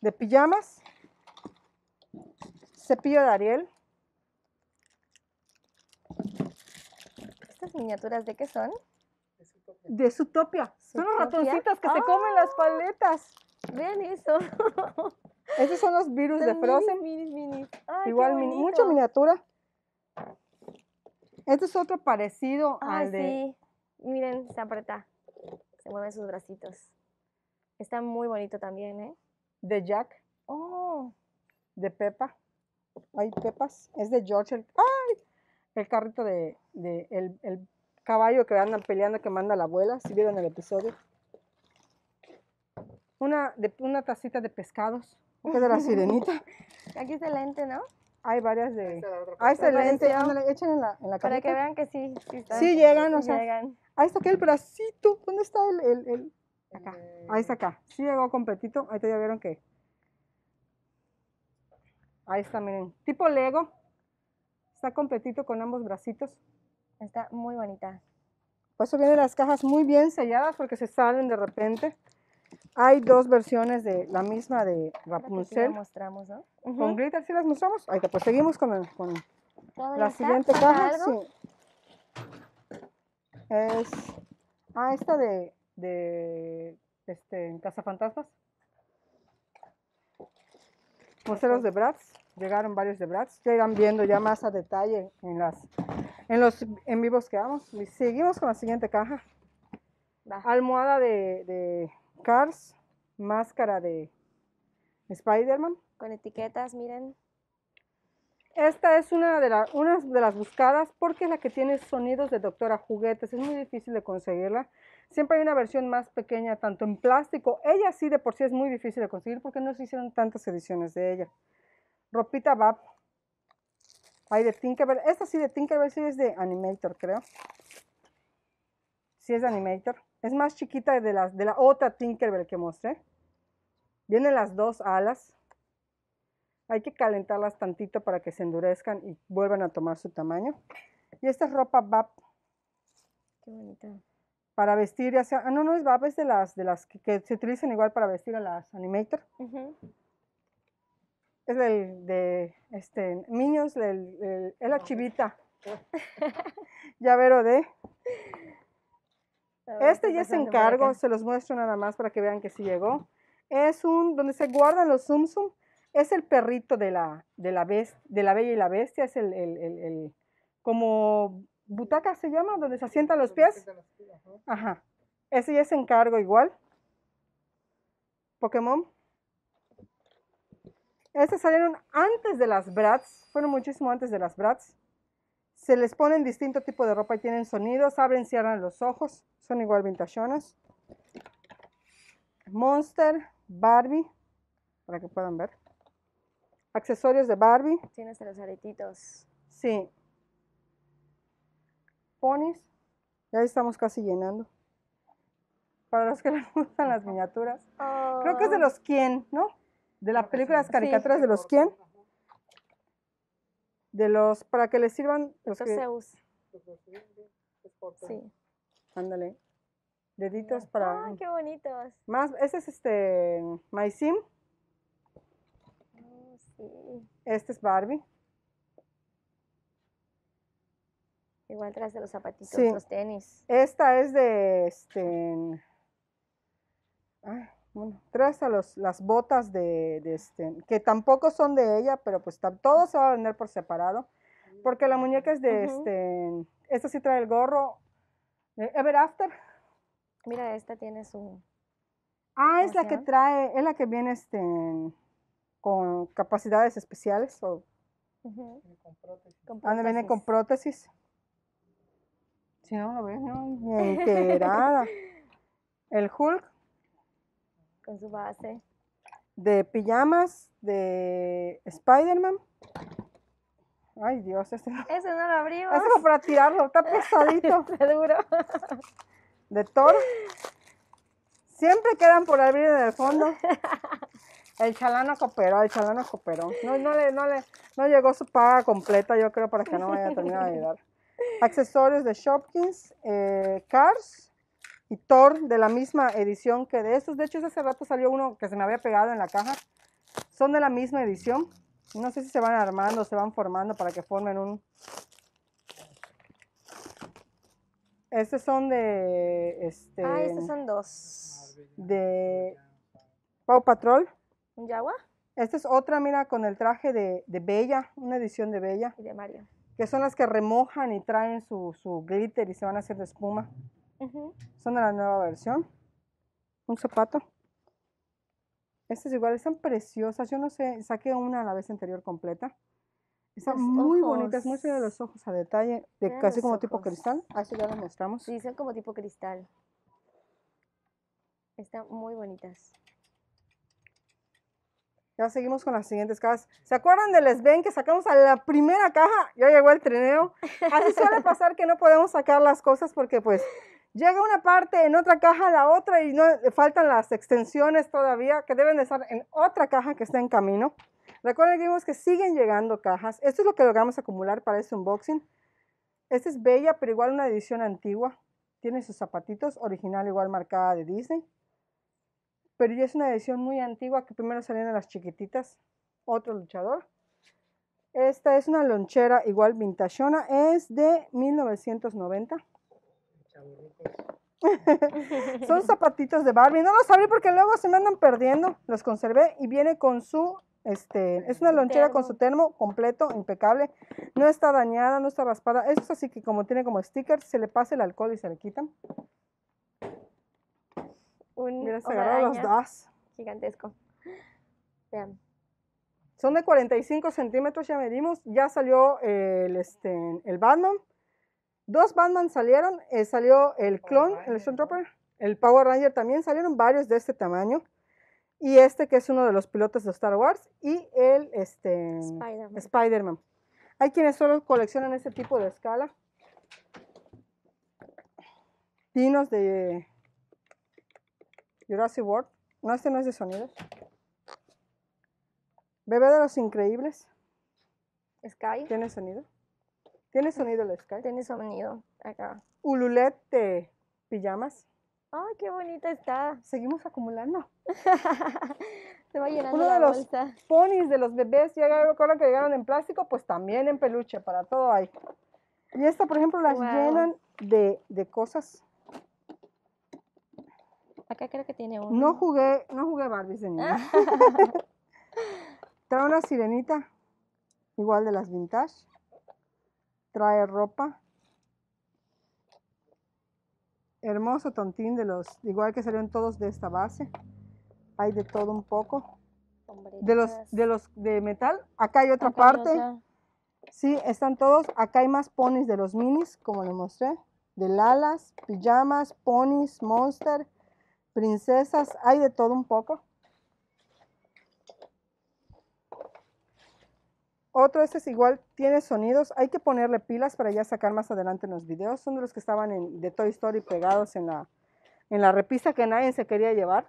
De pijamas. Cepillo de Ariel. ¿Estas miniaturas de qué son? De Zootopia. Son los ratoncitos que oh. se comen las paletas. Vean eso. Estos son los virus son de Frozen. Minis, minis, minis. Ay, igual, mini, mucha miniatura. Este es otro parecido ah, al de... Sí. Miren, se aprieta. Se mueven sus bracitos. Está muy bonito también, ¿eh? De Jack. Oh. De Peppa. Hay Pepas. Es de George. El... ¡Ay! El carrito de... de el, el caballo que andan peleando que manda la abuela. ¿Sí vieron el episodio? Una, de, una tacita de pescados. Que es de la sirenita. Aquí es el lente, ¿no? Hay varias de... Ah, excelente. Echen en la, en la Para que vean que sí. Sí, están, sí llegan, o sea. Llegan. Ahí está aquel bracito. ¿Dónde está el, el, el...? Acá. Ahí está acá. Sí llegó completito. Ahí ya vieron que... Ahí está, miren. Tipo Lego. Está completito con ambos bracitos. Está muy bonita. Por eso vienen las cajas muy bien selladas porque se salen de repente. Hay dos versiones de la misma de Rapunzel. La sí mostramos, ¿no? Con uh-huh. glitter sí las mostramos. Ahí está, pues seguimos con, el, con la siguiente caja. Sí. Es ah, esta de, de este, Cazafantasmas. Moseros de Bratz. Llegaron varios de Bratz. Ya irán viendo ya más a detalle en, las, en los en vivos que vamos. Y seguimos con la siguiente caja. Va. Almohada de... de Cars, máscara de Spider-Man. Con etiquetas, miren. Esta es una de, la, una de las buscadas porque es la que tiene sonidos de Doctora Juguetes. Es muy difícil de conseguirla. Siempre hay una versión más pequeña, tanto en plástico. Ella sí de por sí es muy difícil de conseguir porque no se hicieron tantas ediciones de ella. Ropita Bab. Hay de Tinkerbell. Esta sí de Tinkerbell, sí es de Animator, creo. Sí es de Animator. Es más chiquita de la, de la otra Tinkerbell que mostré. Vienen las dos alas. Hay que calentarlas tantito para que se endurezcan y vuelvan a tomar su tamaño. Y esta es ropa Bab. Qué bonita. Para vestir, ya sea... Ah, no, no es Bab, es de las, de las que, que se utilizan igual para vestir a las Animator. Uh-huh. Es del, de este, Minions, del, del, es la chivita. Llavero de... Este ya es encargo, se los muestro nada más para que vean que sí llegó. Es un, donde se guardan los Tsum Tsum, es el perrito de la, de la, best, de la Bella y la Bestia, es el, el, el, el, como butaca se llama, donde se asientan los pies. Ajá, ese ya es encargo igual. Pokémon. Estas salieron antes de las Bratz, fueron muchísimo antes de las Bratz. Se les ponen distinto tipo de ropa y tienen sonidos, abren, cierran los ojos, son igual vintachonas. Monster, Barbie, para que puedan ver. Accesorios de Barbie. Tienes los aretitos. Sí. Ponies, ya estamos casi llenando. Para los que les gustan las miniaturas. Oh. Creo que es de los Quién, ¿no? De las películas caricaturas sí. de los Quién. De los, para que les sirvan los que... Zeus. Sí. Ándale. Deditos para... ¡Ah, qué bonitos! Más, este es este... MySim. Oh, sí. Este es Barbie. Igual tras de los zapatitos, sí. los tenis. Esta es de este... Ay, bueno, traes a los, las botas de, de este, que tampoco son de ella, pero pues todo se va a vender por separado, porque la muñeca es de uh-huh. este, esta sí trae el gorro, de Ever After. Mira, esta tiene su... Ah, es la que trae, es la que viene este, con capacidades especiales, o... Uh-huh. Con prótesis. Con prótesis. Ah, viene con prótesis. Si no, lo ves, no, ni enterada. El Hulk. Con su base. De pijamas, de Spider-Man. Ay, Dios, este no. Ese no lo abrimos. Ese fue para tirarlo, está pesadito. Está duro. De Thor. Siempre quedan por abrir en el fondo. El chalano cooperó, el chalano cooperó. No, no, le, no, le, no llegó su paga completa, yo creo, para que no vaya a terminar de ayudar. Accesorios de Shopkins, eh, Cars. Y Thor, de la misma edición que de estos. De hecho, hace rato salió uno que se me había pegado en la caja. Son de la misma edición. No sé si se van armando, se van formando para que formen un... Estos son de... Este, ah, estos son dos. De Paw Patrol. ¿Un Jaguar? Esta es otra, mira, con el traje de, de Bella. Una edición de Bella. Y de Mario. Que son las que remojan y traen su, su glitter y se van haciendo espuma. Uh-huh. Son de la nueva versión. Un zapato. Estas igual están preciosas. Yo no sé, saqué una a la vez anterior completa. Están los muy ojos. bonitas, muy de los ojos a detalle, de Vean casi como ojos. tipo cristal. Así ya lo mostramos. Sí, son como tipo cristal. Están muy bonitas. Ya seguimos con las siguientes cajas. ¿Se acuerdan del Sven que sacamos a la primera caja? Ya llegó el trineo. Así suele pasar que no podemos sacar las cosas porque pues... Llega una parte, en otra caja, la otra, y no faltan las extensiones todavía, que deben de estar en otra caja que está en camino. Recuerden que vimos que siguen llegando cajas. Esto es lo que logramos acumular para este unboxing. Esta es bella, pero igual una edición antigua. Tiene sus zapatitos, original igual marcada de Disney. Pero ya es una edición muy antigua que primero salían a las chiquititas. Otro luchador. Esta es una lonchera igual vintagona, es de mil novecientos noventa. Son zapatitos de Barbie, no los abrí porque luego se me andan perdiendo, los conservé y viene con su, este, es una lonchera termo. Con su termo completo, impecable, no está dañada, no está raspada, esto es así que como tiene como stickers, se le pasa el alcohol y se le quitan. Un Mira, se agarraron los dos. Gigantesco. Vean. Son de cuarenta y cinco centímetros, ya medimos, ya salió el, este, el Batman. Dos Batman salieron, eh, salió el clon, el Stormtrooper, el Power Ranger también, salieron varios de este tamaño. Y este que es uno de los pilotos de Star Wars y el este, Spider-Man. Spider-Man. Hay quienes solo coleccionan este tipo de escala. Dinos de Jurassic World. No, este no es de sonidos. Bebé de los Increíbles. Sky. ¿Tiene sonido? ¿Tiene sonido el Sky? Tiene sonido acá. Ululete pijamas. ¡Ay, qué bonita está! Seguimos acumulando. Se va llenando Uno la de bolsa. Los ponis de los bebés, ya recuerdo que llegaron en plástico, pues también en peluche, para todo hay. Y esta, por ejemplo, las wow. llenan de, de cosas. Acá creo que tiene uno. No jugué, no jugué Barbie, señora. Trae una sirenita, igual de las vintage. Trae ropa. Hermoso tontín de los, igual que salieron todos de esta base. Hay de todo un poco. Sombritas. De los de los de metal. Acá hay otra acá parte. Hay otra. Sí, están todos. Acá hay más ponis de los minis, como les mostré. De Lalas, pijamas, ponis, monster, princesas. Hay de todo un poco. Otro, este es igual, tiene sonidos, hay que ponerle pilas para ya sacar más adelante en los videos. Son de los que estaban en, de Toy Story pegados en la, en la repisa que nadie se quería llevar.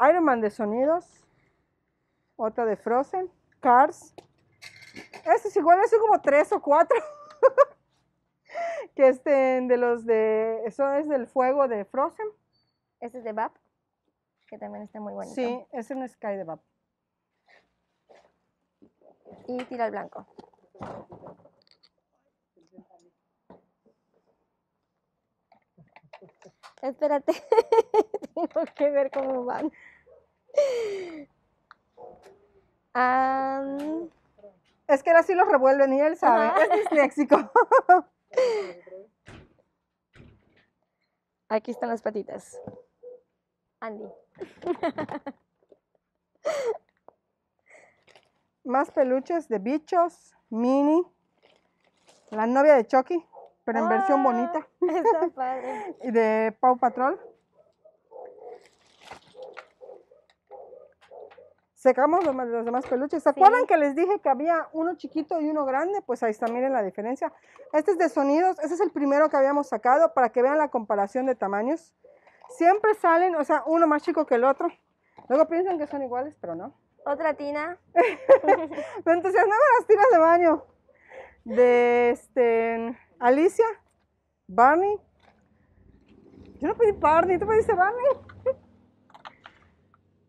Iron Man de sonidos, otra de Frozen, Cars. Este es igual, son como tres o cuatro. Que estén de los de, eso es del fuego de Frozen. Este es de Bap. Que también está muy bonito. Sí, es un Sky de Bab. Y tira al blanco. Espérate, tengo que ver cómo van. Um... Es que ahora sí los revuelven y él sabe. Ajá. Es disléxico. Aquí están las patitas. Andy. Más peluches de bichos, mini, la novia de Chucky, pero en ah, versión bonita. Está padre. Y de Paw Patrol. Secamos los, los demás peluches. ¿Se sí. acuerdan que les dije que había uno chiquito y uno grande? Pues ahí está, miren la diferencia. Este es de sonidos, este es el primero que habíamos sacado para que vean la comparación de tamaños. Siempre salen, o sea, uno más chico que el otro. Luego piensan que son iguales, pero no. Otra tina. Me entusiasmaban las tinas de baño. De este, Alicia, Barney. Yo no pedí Barney, ¿tú pediste Barney?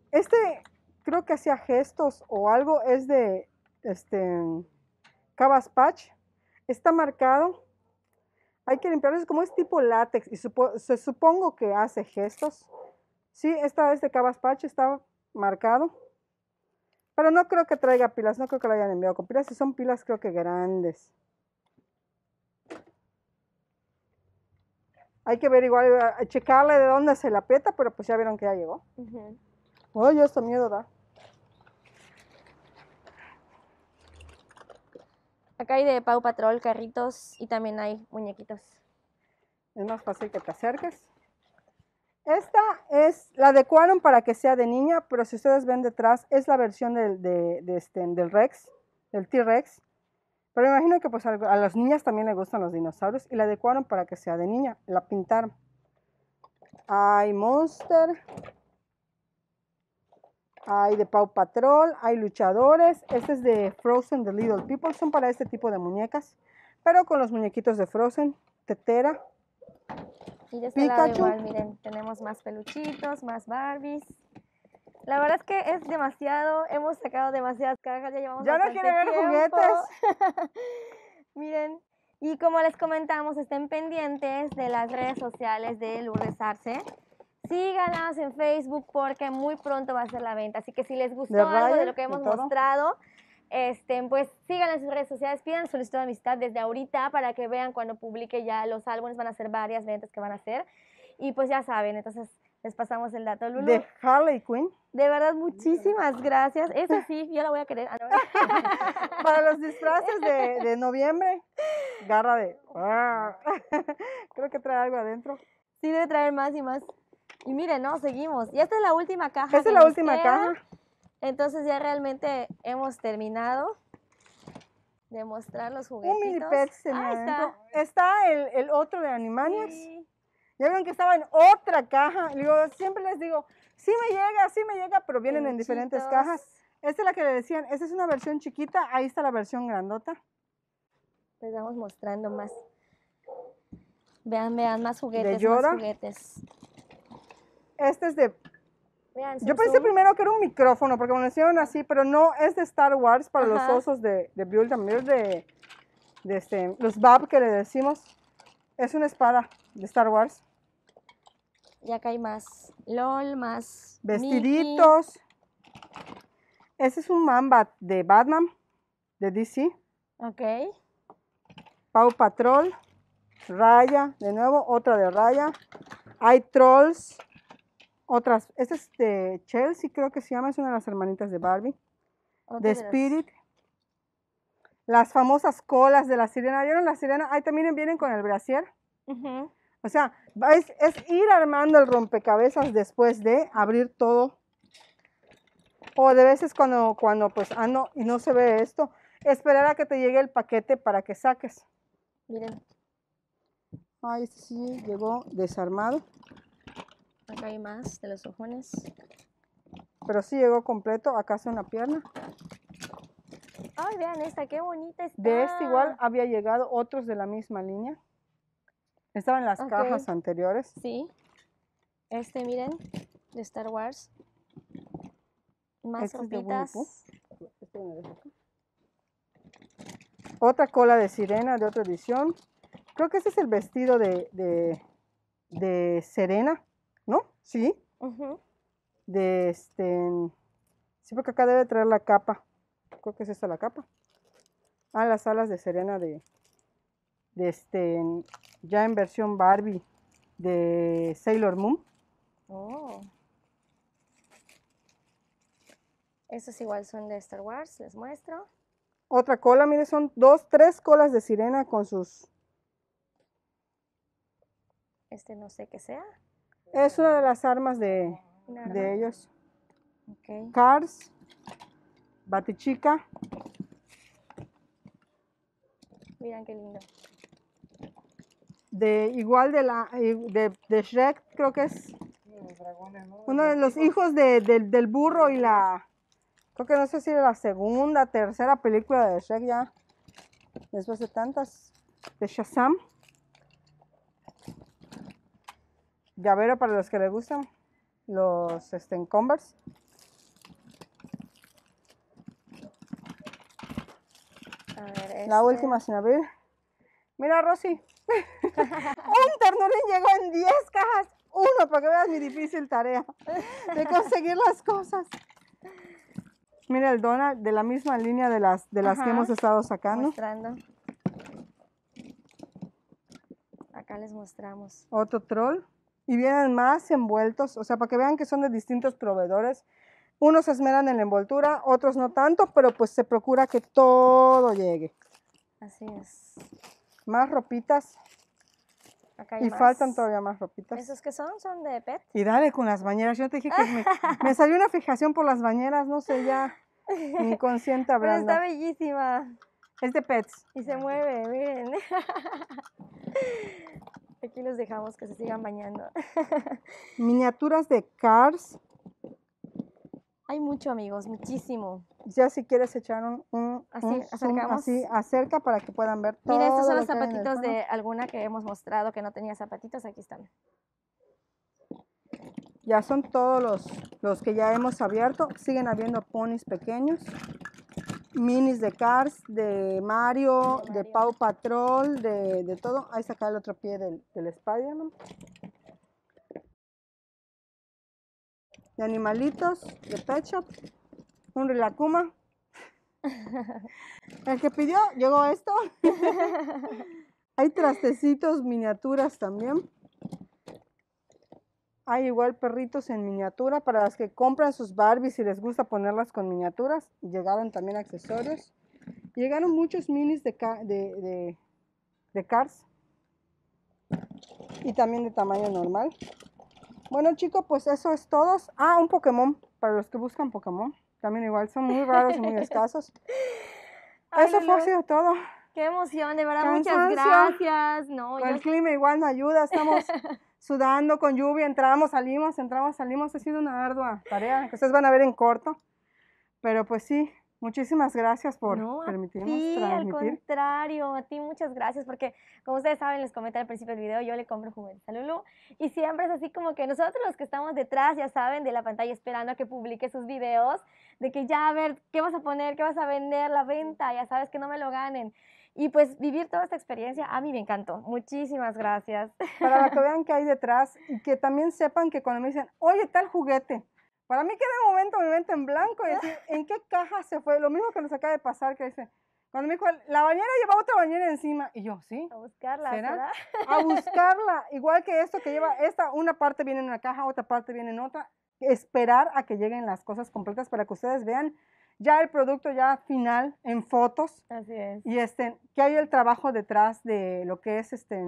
Este, creo que hacía gestos o algo, es de este, Cabbage Patch. Está marcado. Hay que limpiarlos, como es tipo látex y supo, se, supongo que hace gestos. Sí, esta es de Cabbage Patch, está marcado. Pero no creo que traiga pilas, no creo que la hayan enviado con pilas. Si son pilas, creo que grandes. Hay que ver igual, checarle de dónde se la aprieta, pero pues ya vieron que ya llegó. Uh-huh. Oh, yo hasta miedo da. Acá hay de Paw Patrol, carritos y también hay muñequitos. Es más fácil que te acerques. Esta es, la adecuaron para que sea de niña, pero si ustedes ven detrás, es la versión del, de, de este, del Rex, del T-Rex. Pero me imagino que pues, a, a las niñas también les gustan los dinosaurios y la adecuaron para que sea de niña, la pintaron. Hay Monster, Hay de Paw Patrol, hay luchadores. Este es de Frozen, de Little People. Son para este tipo de muñecas, pero con los muñequitos de Frozen, Tetera, y de este Pikachu. Lado igual, miren, tenemos más peluchitos, más Barbies. La verdad es que es demasiado, hemos sacado demasiadas cajas, ya llevamos ya no quiere ver juguetes. Miren, y como les comentamos, estén pendientes de las redes sociales de Lourdes Arce. Síganos en Facebook porque muy pronto va a ser la venta. Así que si les gustó de algo Ryan, de lo que hemos mostrado, este, pues síganos en sus redes sociales, pidan solicitud de amistad desde ahorita para que vean cuando publique ya los álbumes. Van a ser varias ventas que van a hacer. Y pues ya saben, entonces les pasamos el dato, Lulu. De Harley Quinn. De verdad, muchísimas gracias. Eso sí, yo la voy a querer. Para los disfraces de, de noviembre, garra de... Creo que trae algo adentro. Sí, debe traer más y más. Y miren, no, seguimos. Y esta es la última caja. Esta es la última caja. Entonces ya realmente hemos terminado de mostrar los juguetitos. Un mini pets en adentro. Está el, el otro de Animaniacs. Sí. Ya vieron que estaba en otra caja. Digo, siempre les digo, sí me llega, sí me llega, pero vienen en diferentes cajas. Esta es la que le decían, esta es una versión chiquita, ahí está la versión grandota. Les vamos mostrando más. Vean, vean, más juguetes, de más juguetes. Este es de... Vean, yo pensé primero que era un micrófono, porque me lo hicieron así, pero no, es de Star Wars para Ajá. los osos de, de Build and Bear, de, de este, los Bab que le decimos. Es una espada de Star Wars. Y acá hay más LOL, más vestiditos. Mickey. Este es un Mambat de Batman, de D C. Ok. Paw Patrol, Raya, de nuevo, otra de Raya. Hay Trolls, otras. Este es de Chelsea, creo que se llama, es una de las hermanitas de Barbie. De Spirit. Las famosas colas de la sirena. ¿Vieron la sirena? Ahí también vienen con el brasier. Uh-huh. O sea, es, es ir armando el rompecabezas después de abrir todo. O de veces cuando, cuando pues, ah, no, y no se ve esto, esperar a que te llegue el paquete para que saques. Miren. Ay, sí, llegó desarmado. Acá hay más de los ojones. Pero sí llegó completo. Acá hace una pierna. Ay, vean esta, qué bonita está. De este igual había llegado otros de la misma línea. Estaban en las okay. cajas anteriores. Sí. Este, miren, de Star Wars. Más ropitas. Otra cola de sirena de otra edición. Creo que este es el vestido de, de, de Serena, ¿no? Sí. Uh-huh. De este... Sí, porque acá debe traer la capa. Creo que es esta la capa. Ah, las alas de Serena de, de este, ya en versión Barbie de Sailor Moon. Oh. Estos igual son de Star Wars, les muestro. Otra cola, miren, son dos, tres colas de sirena con sus... Este no sé qué sea. Es una de las armas de, arma. de ellos. Okay. Cars. Batichica. Miren qué lindo. De igual de la de, de Shrek, creo que es. Uno de los hijos de, de, del burro y la. Creo que no sé si era la segunda, tercera película de Shrek ya. Después de tantas. De Shazam. Llavero para los que les gustan. Los este, en Converse. A ver, este. La última sin abrir. Mira, Rosy. Un ternurín llegó en diez cajas. Uno, para que veas mi difícil tarea de conseguir las cosas. Mira el Donald, de la misma línea de las, de las que hemos estado sacando. Mostrando. Acá les mostramos. Otro troll. Y vienen más envueltos. O sea, para que vean que son de distintos proveedores. Unos se esmeran en la envoltura, otros no tanto, pero pues se procura que todo llegue. Así es. Más ropitas. Acá hay y más. Faltan todavía más ropitas. ¿Esos que son? ¿Son de pet? Y dale con las bañeras. Yo te dije que me, me salió una fijación por las bañeras, no sé, ya inconsciente hablando. Pero está bellísima. Es de pets. Y se mueve, miren. Aquí los dejamos que se sigan bañando. Miniaturas de Cars. Hay mucho, amigos, muchísimo. Ya si quieres echar un, un, así, un zoom así, acerca para que puedan ver todo. Mira, estos son los zapatitos de alguna que hemos mostrado que no tenía zapatitos, aquí están. Ya son todos los, los que ya hemos abierto. Siguen habiendo ponis pequeños, minis de Cars, de Mario, de, Mario. de Paw Patrol, de, de todo. Ahí saca el otro pie del, del Spider-Man. De animalitos, de Pet Shop, un Rilakuma. El que pidió, llegó esto. Hay trastecitos, miniaturas también. Hay igual perritos en miniatura para las que compran sus Barbies y les gusta ponerlas con miniaturas. Llegaron también accesorios. Llegaron muchos minis de, de, de, de Cars y también de tamaño normal. Bueno, chicos, pues eso es todo. Ah, un Pokémon, para los que buscan Pokémon. También igual, son muy raros y muy escasos. Ay, eso fue sido todo. Qué emoción, de verdad, qué muchas ansia. gracias. No, el yo... clima igual no ayuda, estamos sudando con lluvia, entramos, salimos, entramos, salimos. Ha sido una ardua tarea, que ustedes van a ver en corto. Pero pues sí, muchísimas gracias por no, permitirnos sí, transmitir. Al contrario, a ti muchas gracias, porque como ustedes saben, les comenté al principio del video, yo le compro juguetes a Lulu, y siempre es así como que nosotros los que estamos detrás, ya saben, de la pantalla esperando a que publique sus videos, de que ya a ver, ¿qué vas a poner? ¿Qué vas a vender? La venta, ya sabes, que no me lo ganen. Y pues vivir toda esta experiencia a mí me encantó. Muchísimas gracias. Para que vean qué hay detrás, y que también sepan que cuando me dicen, oye, tal juguete, para mí que de momento me meto en blanco y decir, ¿en qué caja se fue? Lo mismo que nos acaba de pasar, que dice, cuando me dijo, la bañera lleva otra bañera encima. Y yo, ¿sí? A buscarla, ¿será? ¿Será? A buscarla. Igual que esto que lleva esta, una parte viene en una caja, otra parte viene en otra. Esperar a que lleguen las cosas completas para que ustedes vean ya el producto ya final en fotos. Así es. Y este, que hay el trabajo detrás de lo que es este,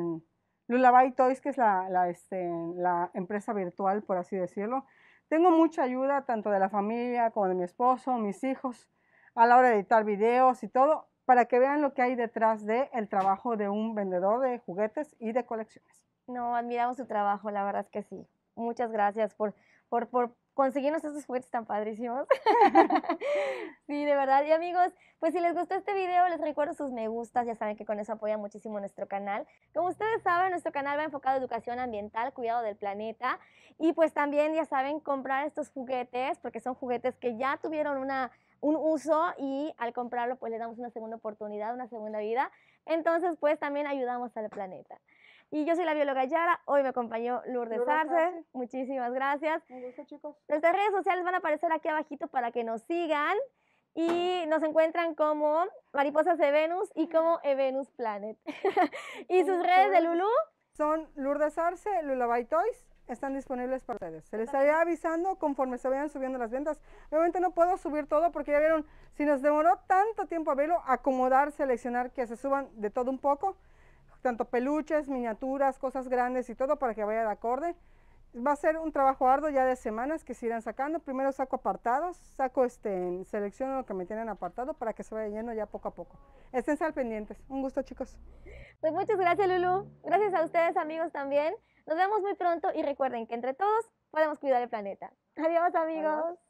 Lulabay Toys, que es la, la, este, la empresa virtual, por así decirlo. Tengo mucha ayuda, tanto de la familia como de mi esposo, mis hijos, a la hora de editar videos y todo, para que vean lo que hay detrás del trabajo de un vendedor de juguetes y de colecciones. No, admiramos su trabajo, la verdad es que sí. Muchas gracias por, por, por conseguirnos estos juguetes tan padrísimos. Sí, de verdad. Y amigos, pues si les gustó este video, les recuerdo sus me gustas, ya saben que con eso apoyan muchísimo nuestro canal. Como ustedes saben, nuestro canal va enfocado a educación ambiental, cuidado del planeta, y pues también, ya saben, comprar estos juguetes, porque son juguetes que ya tuvieron una, un uso, y al comprarlo, pues le damos una segunda oportunidad, una segunda vida. Entonces, pues también ayudamos al planeta. Y yo soy la bióloga Yara, hoy me acompañó Lourdes, Lourdes Arce. Arce, muchísimas gracias. Me gusta, chicos. Nuestras redes sociales van a aparecer aquí abajito para que nos sigan, y nos encuentran como Mariposas de Venus y como Evenus Planet. ¿Y sus redes de Lulú? Son Lourdes Arce, Lulabay Toys, están disponibles para ustedes. Se les estaré avisando conforme se vayan subiendo las ventas. Obviamente no puedo subir todo porque ya vieron, si nos demoró tanto tiempo abrirlo, acomodar, seleccionar, que se suban de todo un poco. Tanto peluches, miniaturas, cosas grandes y todo, para que vaya de acorde. Va a ser un trabajo arduo ya de semanas que se irán sacando. Primero saco apartados, saco este, selecciono lo que me tienen apartado para que se vaya yendo ya poco a poco. Estén al pendientes. Un gusto, chicos. Pues muchas gracias, Lulu. Gracias a ustedes, amigos, también. Nos vemos muy pronto, y recuerden que entre todos podemos cuidar el planeta. Adiós, amigos. Adiós.